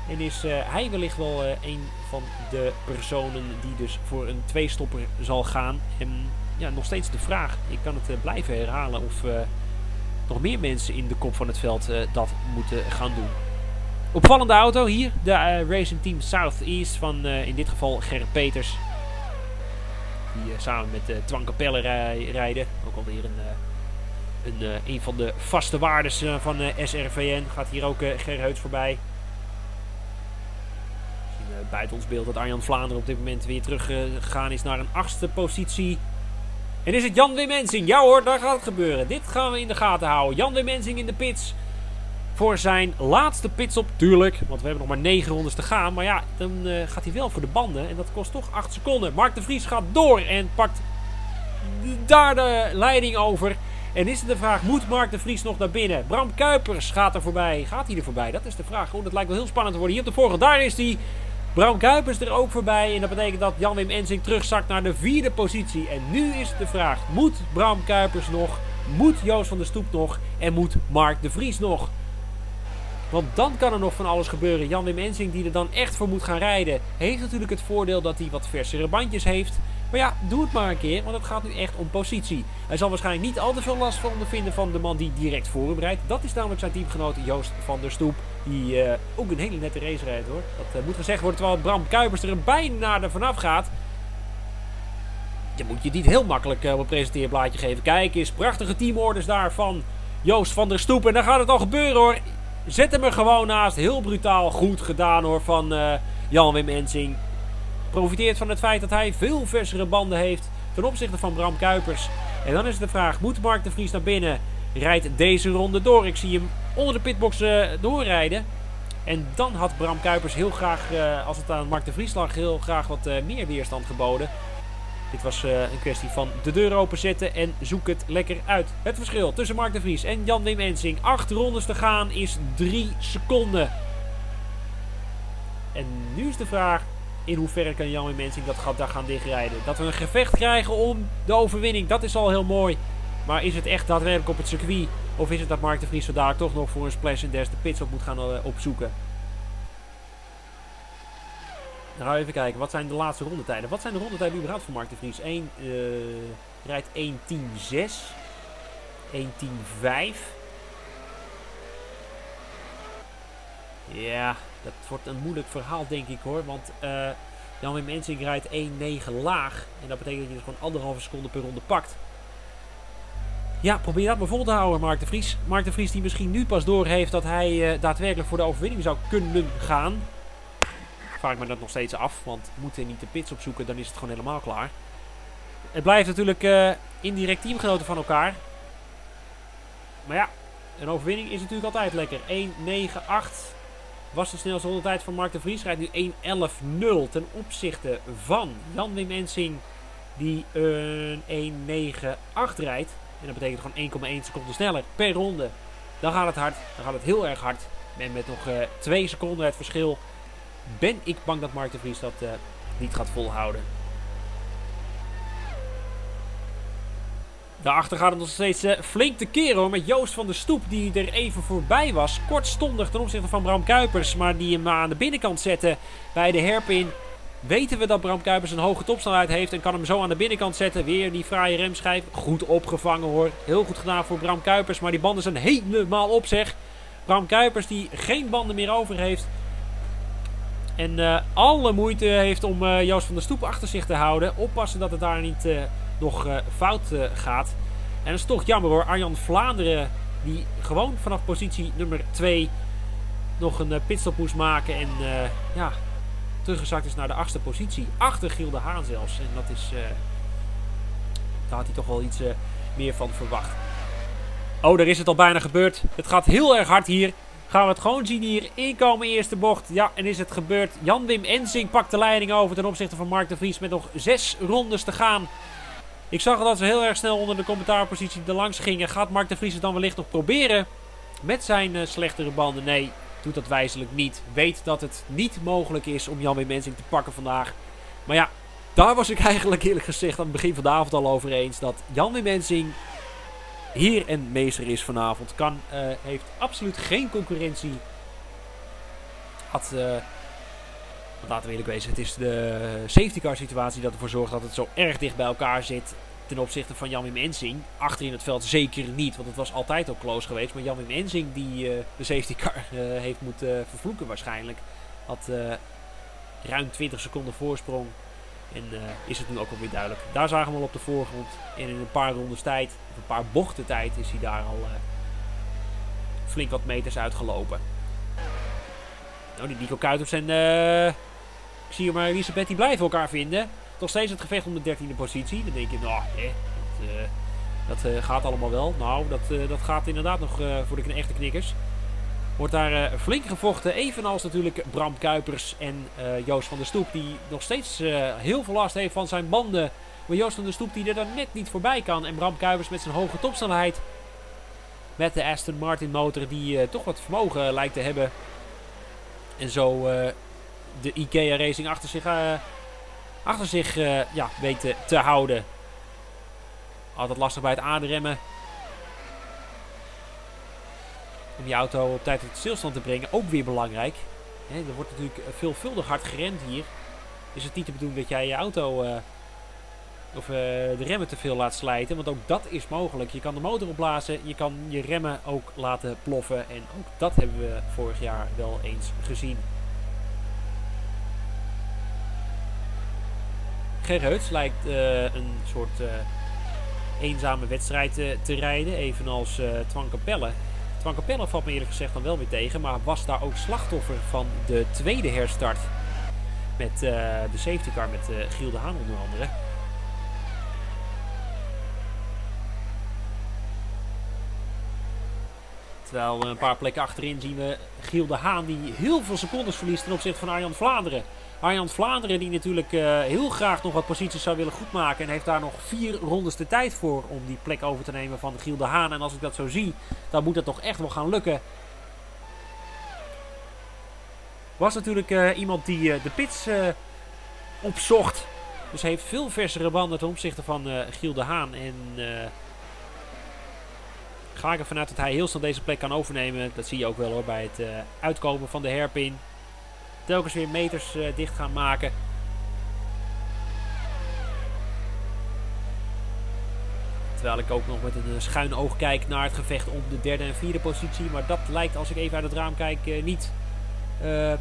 En is uh, hij wellicht wel uh, een van de personen die dus voor een tweestopper zal gaan. En ja, nog steeds de vraag, ik kan het uh, blijven herhalen, of uh, nog meer mensen in de kop van het veld uh, dat moeten gaan doen. Opvallende auto hier, de uh, Racing Team Southeast van uh, in dit geval Ger Peters. Die uh, samen met uh, Twan Capelle rij, rijden, ook alweer een... Uh, een, uh, een van de vaste waardes uh, van uh, S R V N, gaat hier ook uh, Ger Heuts voorbij. Buiten ons beeld dat Arjan Vlaanderen op dit moment weer teruggegaan is naar een achtste positie. En is het Jan-Wim Ensing? Ja hoor, daar gaat het gebeuren. Dit gaan we in de gaten houden. Jan-Wim Ensing in de pits. Voor zijn laatste pits op. Tuurlijk, want we hebben nog maar negen rondes te gaan. Maar ja, dan uh, gaat hij wel voor de banden. En dat kost toch acht seconden. Mark De Vries gaat door en pakt daar de leiding over. En is het de vraag, moet Mark De Vries nog naar binnen? Bram Kuipers gaat er voorbij. Gaat hij er voorbij? Dat is de vraag. Oh, dat lijkt wel heel spannend te worden. Hier op de voorgrond, daar is hij. Bram Kuipers er ook voorbij en dat betekent dat Jan-Wim Ensing terugzakt naar de vierde positie. En nu is de vraag, moet Bram Kuipers nog, moet Joost van der Stoep nog en moet Mark De Vries nog? Want dan kan er nog van alles gebeuren. Jan-Wim Ensing, die er dan echt voor moet gaan rijden, heeft natuurlijk het voordeel dat hij wat versere bandjes heeft. Maar ja, doe het maar een keer, want het gaat nu echt om positie. Hij zal waarschijnlijk niet al te veel last van ondervinden van de man die direct voor hem rijdt. Dat is namelijk zijn teamgenoot Joost van der Stoep. Die uh, ook een hele nette race rijdt hoor. Dat uh, moet gezegd worden, terwijl Bram Kuipers er bijna er vanaf gaat. Dan moet je niet heel makkelijk uh, op een presenteerblaadje geven. Kijk eens, prachtige teamorders daar van Joost van der Stoep. En dan gaat het al gebeuren hoor. Zet hem er gewoon naast. Heel brutaal. Goed gedaan hoor van uh, Jan-Wim Ensing. Profiteert van het feit dat hij veel versere banden heeft ten opzichte van Bram Kuipers. En dan is de vraag, moet Mark De Vries naar binnen? Rijdt deze ronde door. Ik zie hem onder de pitbox uh, doorrijden. En dan had Bram Kuipers heel graag, uh, als het aan Mark De Vries lag, heel graag wat uh, meer weerstand geboden. Dit was uh, een kwestie van de deur openzetten en zoek het lekker uit. Het verschil tussen Mark De Vries en Jan-Wim Ensing. Acht rondes te gaan is drie seconden. En nu is de vraag, in hoeverre kan Jan-Wim Ensing dat gat daar gaan dichtrijden? Dat we een gevecht krijgen om de overwinning, dat is al heel mooi. Maar is het echt daadwerkelijk op het circuit? Of is het dat Mark De Vries vandaag toch nog voor een splash en des de pits op moet gaan uh, opzoeken? Nou, even kijken. Wat zijn de laatste rondetijden? Wat zijn de rondetijden überhaupt voor Mark De Vries? Eén, uh, rijdt één tien zes. één tien vijf. Ja, dat wordt een moeilijk verhaal denk ik hoor. Want uh, Jan-Wim Ensing rijdt één negen laag. En dat betekent dat je dus gewoon anderhalve seconde per ronde pakt. Ja, probeer dat maar vol te houden, Mark de Vries. Mark de Vries die misschien nu pas doorheeft dat hij uh, daadwerkelijk voor de overwinning zou kunnen gaan. Vraag ik me dat nog steeds af, want moet hij niet de pits opzoeken, dan is het gewoon helemaal klaar. Het blijft natuurlijk uh, indirect teamgenoten van elkaar. Maar ja, een overwinning is natuurlijk altijd lekker. één negen acht was de snelste honderdtijd van Mark de Vries. Rijdt nu één elf nul ten opzichte van Jan-Wim Ensing die een één negen acht rijdt. En dat betekent gewoon één komma één seconde sneller per ronde. Dan gaat het hard. Dan gaat het heel erg hard. En met nog uh, twee seconden het verschil ben ik bang dat Mark de Vries dat uh, niet gaat volhouden. Daarachter gaat het nog steeds uh, flink te keren hoor. Met Joost van der Stoep die er even voorbij was. Kortstondig ten opzichte van Bram Kuipers. Maar die hem aan de binnenkant zette bij de herpin. Weten we dat Bram Kuipers een hoge topsnelheid heeft en kan hem zo aan de binnenkant zetten. Weer die fraaie remschijf. Goed opgevangen hoor. Heel goed gedaan voor Bram Kuipers. Maar die banden zijn helemaal op zeg. Bram Kuipers die geen banden meer over heeft. En uh, alle moeite heeft om uh, Joost van der Stoep achter zich te houden. Oppassen dat het daar niet uh, nog uh, fout uh, gaat. En dat is toch jammer hoor. Arjan Vlaanderen die gewoon vanaf positie nummer twee nog een uh, pitstop moest maken. En uh, ja... teruggezakt is naar de achtste positie. Achter Giel de Haan zelfs. En dat is... Uh, daar had hij toch wel iets uh, meer van verwacht. Oh, daar is het al bijna gebeurd. Het gaat heel erg hard hier. Gaan we het gewoon zien hier. Inkomen eerste bocht. Ja, en is het gebeurd. Jan-Wim Ensing pakt de leiding over ten opzichte van Mark de Vries. Met nog zes rondes te gaan. Ik zag dat ze heel erg snel onder de commentaarpositie erlangs gingen. Gaat Mark de Vries het dan wellicht nog proberen? Met zijn uh, slechtere banden? Nee. Doet dat wijzelijk niet. Weet dat het niet mogelijk is om Jan-Wim Mensink te pakken vandaag. Maar ja, daar was ik eigenlijk eerlijk gezegd aan het begin van de avond al over eens. Dat Jan-Wim Mensink heer en meester is vanavond. Kan, uh, heeft absoluut geen concurrentie. Had, uh, laten we eerlijk wezen, het is de safety car situatie dat ervoor zorgt dat het zo erg dicht bij elkaar zit. Ten opzichte van Jan-Wim Ensing. Achterin het veld zeker niet. Want het was altijd al close geweest. Maar Jan-Wim Ensing die uh, de safety car uh, heeft moeten uh, vervloeken waarschijnlijk. Had uh, ruim twintig seconden voorsprong. En uh, is het nu ook alweer duidelijk. Daar zagen we al op de voorgrond. En in een paar rondes tijd. Of een paar bochten tijd. Is hij daar al uh, flink wat meters uitgelopen. Nou die Nico Kuitems en uh, Xioma en Elisabeth die blijven elkaar vinden. Nog steeds het gevecht om de dertiende positie. Dan denk je, nou, eh, dat, uh, dat uh, gaat allemaal wel. Nou, dat, uh, dat gaat inderdaad nog uh, voor de kn echte knikkers. Wordt daar uh, flink gevochten. Evenals natuurlijk Bram Kuipers en uh, Joost van der Stoep. Die nog steeds uh, heel veel last heeft van zijn banden. Maar Joost van der Stoep die er dan net niet voorbij kan. En Bram Kuipers met zijn hoge topsnelheid. Met de Aston Martin motor die uh, toch wat vermogen lijkt te hebben. En zo uh, de IKEA Racing achter zich... Uh, Achter zich uh, ja, weten te houden. Altijd lastig bij het aanremmen. Om die auto op tijd tot stilstand te brengen. Ook weer belangrijk. He, er wordt natuurlijk veelvuldig hard geremd hier. Is het niet te bedoelen dat jij je auto uh, of uh, de remmen te veel laat slijten. Want ook dat is mogelijk. Je kan de motor opblazen. Je kan je remmen ook laten ploffen. En ook dat hebben we vorig jaar wel eens gezien. Ger Heuts lijkt uh, een soort uh, eenzame wedstrijd uh, te rijden. Evenals uh, Twan Capelle. Twan Capelle valt me eerlijk gezegd dan wel weer tegen. Maar was daar ook slachtoffer van de tweede herstart. Met uh, de safety car met uh, Giel de Haan onder andere. Terwijl we een paar plekken achterin zien we Giel de Haan die heel veel secondes verliest ten opzichte van Arjan Vlaanderen. Arjan Vlaanderen die natuurlijk uh, heel graag nog wat posities zou willen goedmaken. En heeft daar nog vier rondes de tijd voor om die plek over te nemen van Giel de Haan. En als ik dat zo zie, dan moet dat toch echt wel gaan lukken. Was natuurlijk uh, iemand die uh, de pits uh, opzocht. Dus hij heeft veel versere banden ten opzichte van uh, Giel de Haan. En uh, ga ik ervan uit dat hij heel snel deze plek kan overnemen. Dat zie je ook wel hoor bij het uh, uitkomen van de herpin. Telkens weer meters uh, dicht gaan maken. Terwijl ik ook nog met een uh, schuin oog kijk naar het gevecht om de derde en vierde positie. Maar dat lijkt als ik even uit het raam kijk uh, niet uh,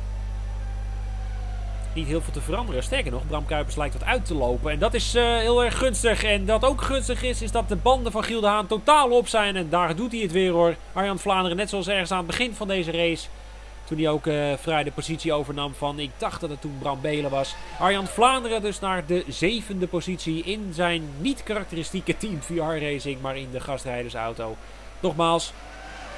niet heel veel te veranderen. Sterker nog, Bram Kuipers lijkt wat uit te lopen. En dat is uh, heel erg gunstig. En wat ook gunstig is, is dat de banden van Giel de Haan totaal op zijn. En daar doet hij het weer hoor. Arjan Vlaanderen, net zoals ergens aan het begin van deze race. Toen hij ook uh, vrij de positie overnam van, ik dacht dat het toen Bram Beelen was. Arjan Vlaanderen dus naar de zevende positie in zijn niet karakteristieke team V R Racing. Maar in de gastrijdersauto. Nogmaals.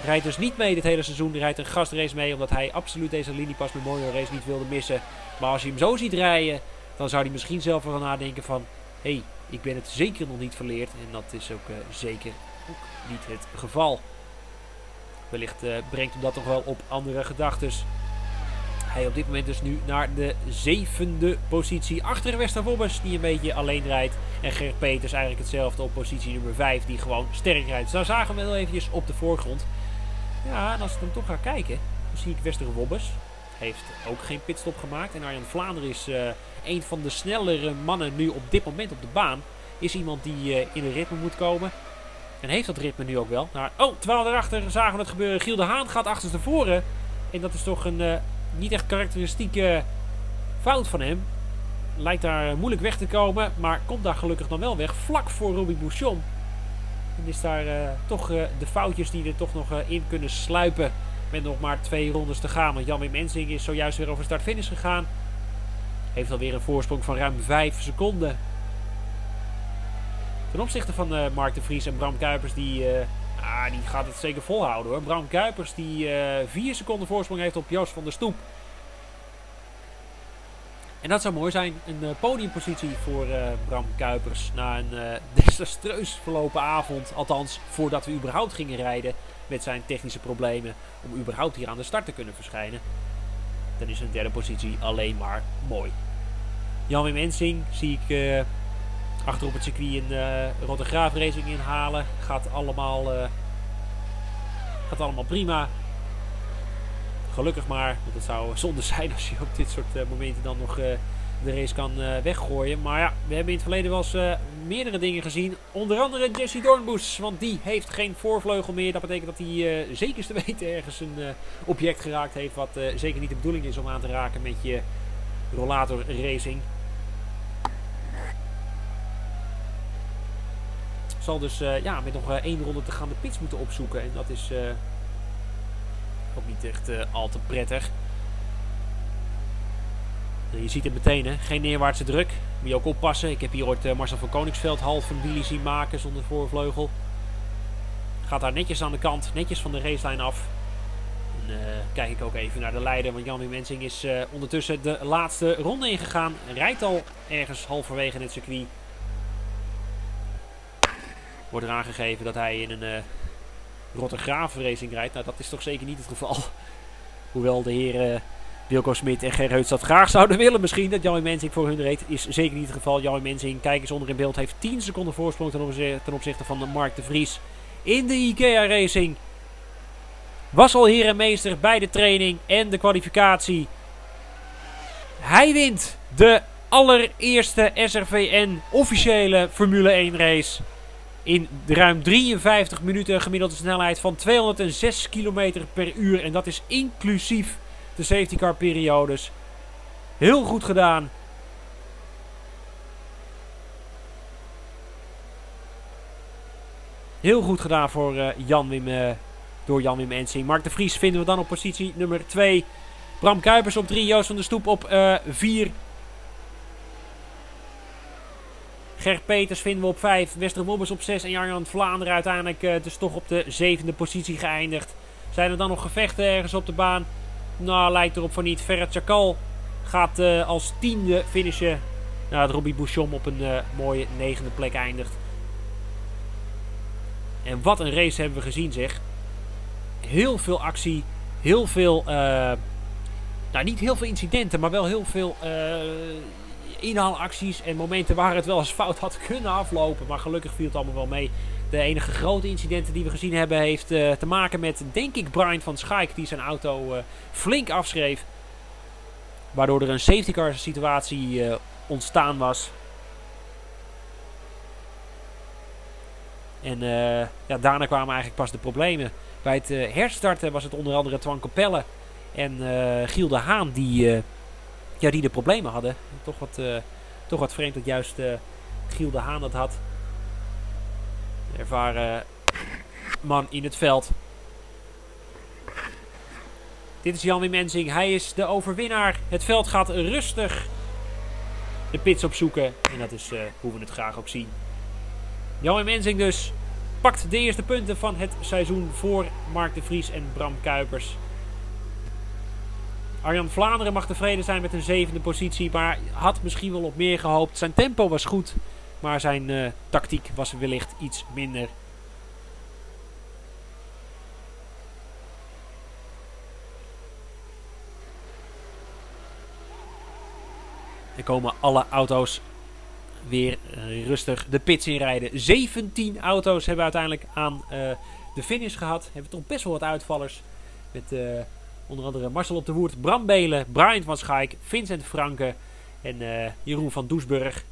Rijdt dus niet mee dit hele seizoen. Hij rijdt een gastrace mee omdat hij absoluut deze Linipas Memorial Race niet wilde missen. Maar als je hem zo ziet rijden, dan zou hij misschien zelf wel nadenken van... Hé, hey, ik ben het zeker nog niet verleerd. En dat is ook uh, zeker ook niet het geval. Wellicht uh, brengt hem dat toch wel op andere gedachten. Hij op dit moment dus nu naar de zevende positie. Achter Wester Wobbers die een beetje alleen rijdt. En Ger Peters eigenlijk hetzelfde op positie nummer vijf. Die gewoon sterk rijdt. Dus daar zagen we hem heel eventjes op de voorgrond. Ja, en als ik hem toch ga kijken. Dan zie ik Wester Wobbers. Heeft ook geen pitstop gemaakt. En Arjan Vlaanderen is uh, een van de snellere mannen nu op dit moment op de baan. Is iemand die uh, in een ritme moet komen. En heeft dat ritme nu ook wel. Maar, oh, terwijl daarachter zagen we het gebeuren. Giel de Haan gaat achterstevoren. En dat is toch een... Uh, Niet echt karakteristieke fout van hem. Lijkt daar moeilijk weg te komen. Maar komt daar gelukkig dan wel weg. Vlak voor Robby Bouchon. En is daar uh, toch uh, de foutjes die er toch nog uh, in kunnen sluipen. Met nog maar twee rondes te gaan. Want Jan-Wim Ensing is zojuist weer over start-finish gegaan. Heeft alweer een voorsprong van ruim vijf seconden. Ten opzichte van uh, Mark De Vries en Bram Kuipers die... Uh, Ah, die gaat het zeker volhouden hoor. Bram Kuipers die vier uh, seconden voorsprong heeft op Joost van der Stoep. En dat zou mooi zijn. Een uh, podiumpositie voor uh, Bram Kuipers. Na een uh, desastreus verlopen avond. Althans, voordat we überhaupt gingen rijden. Met zijn technische problemen. Om überhaupt hier aan de start te kunnen verschijnen. Dan is een derde positie alleen maar mooi. Jan-Wim Ensing zie ik... Uh, Achterop het circuit een uh, Rotterdam Racing inhalen. Gaat allemaal, uh, gaat allemaal prima. Gelukkig maar. Want het zou zonde zijn als je op dit soort uh, momenten dan nog uh, de race kan uh, weggooien. Maar ja, we hebben in het verleden wel eens uh, meerdere dingen gezien. Onder andere Jesse Dornbusch. Want die heeft geen voorvleugel meer. Dat betekent dat hij uh, zeker te weten ergens een uh, object geraakt heeft. Wat uh, zeker niet de bedoeling is om aan te raken met je rollator racing. Zal dus uh, ja, met nog uh, één ronde te gaan de pits moeten opzoeken. En dat is uh, ook niet echt uh, al te prettig. Uh, je ziet het meteen, hè? Geen neerwaartse druk. Moet je ook oppassen. Ik heb hier ooit uh, Marcel van Koningsveld half een wheelie zien maken zonder voorvleugel. Gaat daar netjes aan de kant, netjes van de racelijn af. En, uh, kijk ik ook even naar de leider. Want Jan-Wim Ensing is uh, ondertussen de laatste ronde ingegaan. Rijdt al ergens halverwege in het circuit. Wordt er aangegeven dat hij in een uh, Rotterdam Racing rijdt. Nou, dat is toch zeker niet het geval. Hoewel de heren uh, Wilco Smit en Ger Heuts dat graag zouden willen misschien. Dat Jan-Wim Ensing voor hun reed is zeker niet het geval. Jan-Wim Ensing, kijk eens onder in beeld, heeft tien seconden voorsprong ten opzichte, ten opzichte van Mark de Vries. In de IKEA Racing. Was al heer en meester bij de training en de kwalificatie. Hij wint de allereerste S R V N officiële Formule één race. In ruim drieënvijftig minuten gemiddelde snelheid van tweehonderdzes kilometer per uur. En dat is inclusief de safety car periodes. Heel goed gedaan. Heel goed gedaan voor, uh, Jan-Wim, uh, door Jan-Wim Ensing. Mark de Vries vinden we dan op positie nummer twee. Bram Kuipers op drie. Joost van der Stoep op vier. Uh, Ger Peters vinden we op vijf, Wester Wobbers op zes en Arjan Vlaanderen uiteindelijk uh, dus toch op de zevende positie geëindigd. Zijn er dan nog gevechten ergens op de baan? Nou, lijkt erop van niet. Ferhat Çakal gaat uh, als tiende finishen. Nadat Robby Bouchon op een uh, mooie negende plek eindigt. En wat een race hebben we gezien zeg. Heel veel actie, heel veel, uh, nou niet heel veel incidenten, maar wel heel veel... Uh, inhaalacties en momenten waar het wel eens fout had kunnen aflopen. Maar gelukkig viel het allemaal wel mee. De enige grote incidenten die we gezien hebben heeft uh, te maken met, denk ik, Brian van Schaik. Die zijn auto uh, flink afschreef. Waardoor er een safety car situatie uh, ontstaan was. En uh, ja, daarna kwamen eigenlijk pas de problemen. Bij het uh, herstarten was het onder andere Twan Capelle en uh, Giel de Haan die... Uh, ja, die de problemen hadden. Toch wat, uh, toch wat vreemd dat juist uh, Giel de Haan dat had. Ervaren man in het veld. Dit is Jan-Wim Ensing. Hij is de overwinnaar. Het veld gaat rustig de pits opzoeken. En dat is uh, hoe we het graag ook zien. Jan-Wim Ensing dus pakt de eerste punten van het seizoen voor Mark De Vries en Bram Kuipers. Arjan Vlaanderen mag tevreden zijn met een zevende positie. Maar had misschien wel op meer gehoopt. Zijn tempo was goed. Maar zijn uh, tactiek was wellicht iets minder. Er komen alle auto's weer rustig de pits inrijden. zeventien auto's hebben uiteindelijk aan uh, de finish gehad. Hebben toch best wel wat uitvallers. Met uh, onder andere Marcel op de Woerd, Bram Beelen, Brian van Schaik, Vincent Franke en uh, Jeroen van Doesburg.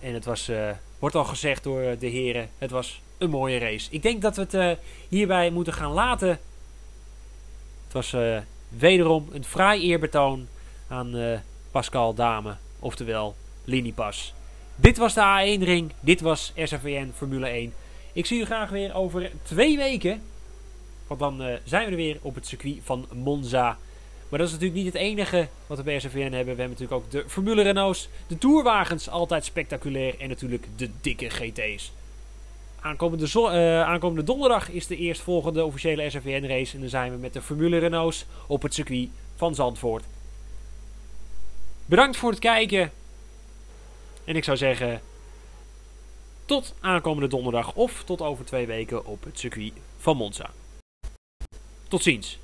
En het was, uh, wordt al gezegd door de heren, het was een mooie race. Ik denk dat we het uh, hierbij moeten gaan laten. Het was uh, wederom een fraai eerbetoon aan uh, Pascal Damen, oftewel Linipas. Dit was de A één ring, dit was S R V N Formule één. Ik zie u graag weer over twee weken. Want dan uh, zijn we er weer op het circuit van Monza. Maar dat is natuurlijk niet het enige wat we bij S R V N hebben. We hebben natuurlijk ook de Formule Renaults, de tourwagens, altijd spectaculair. En natuurlijk de dikke G T's. Aankomende, uh, aankomende donderdag is de eerstvolgende officiële S R V N race. En dan zijn we met de Formule Renaults op het circuit van Zandvoort. Bedankt voor het kijken. En ik zou zeggen, tot aankomende donderdag of tot over twee weken op het circuit van Monza. Tot ziens.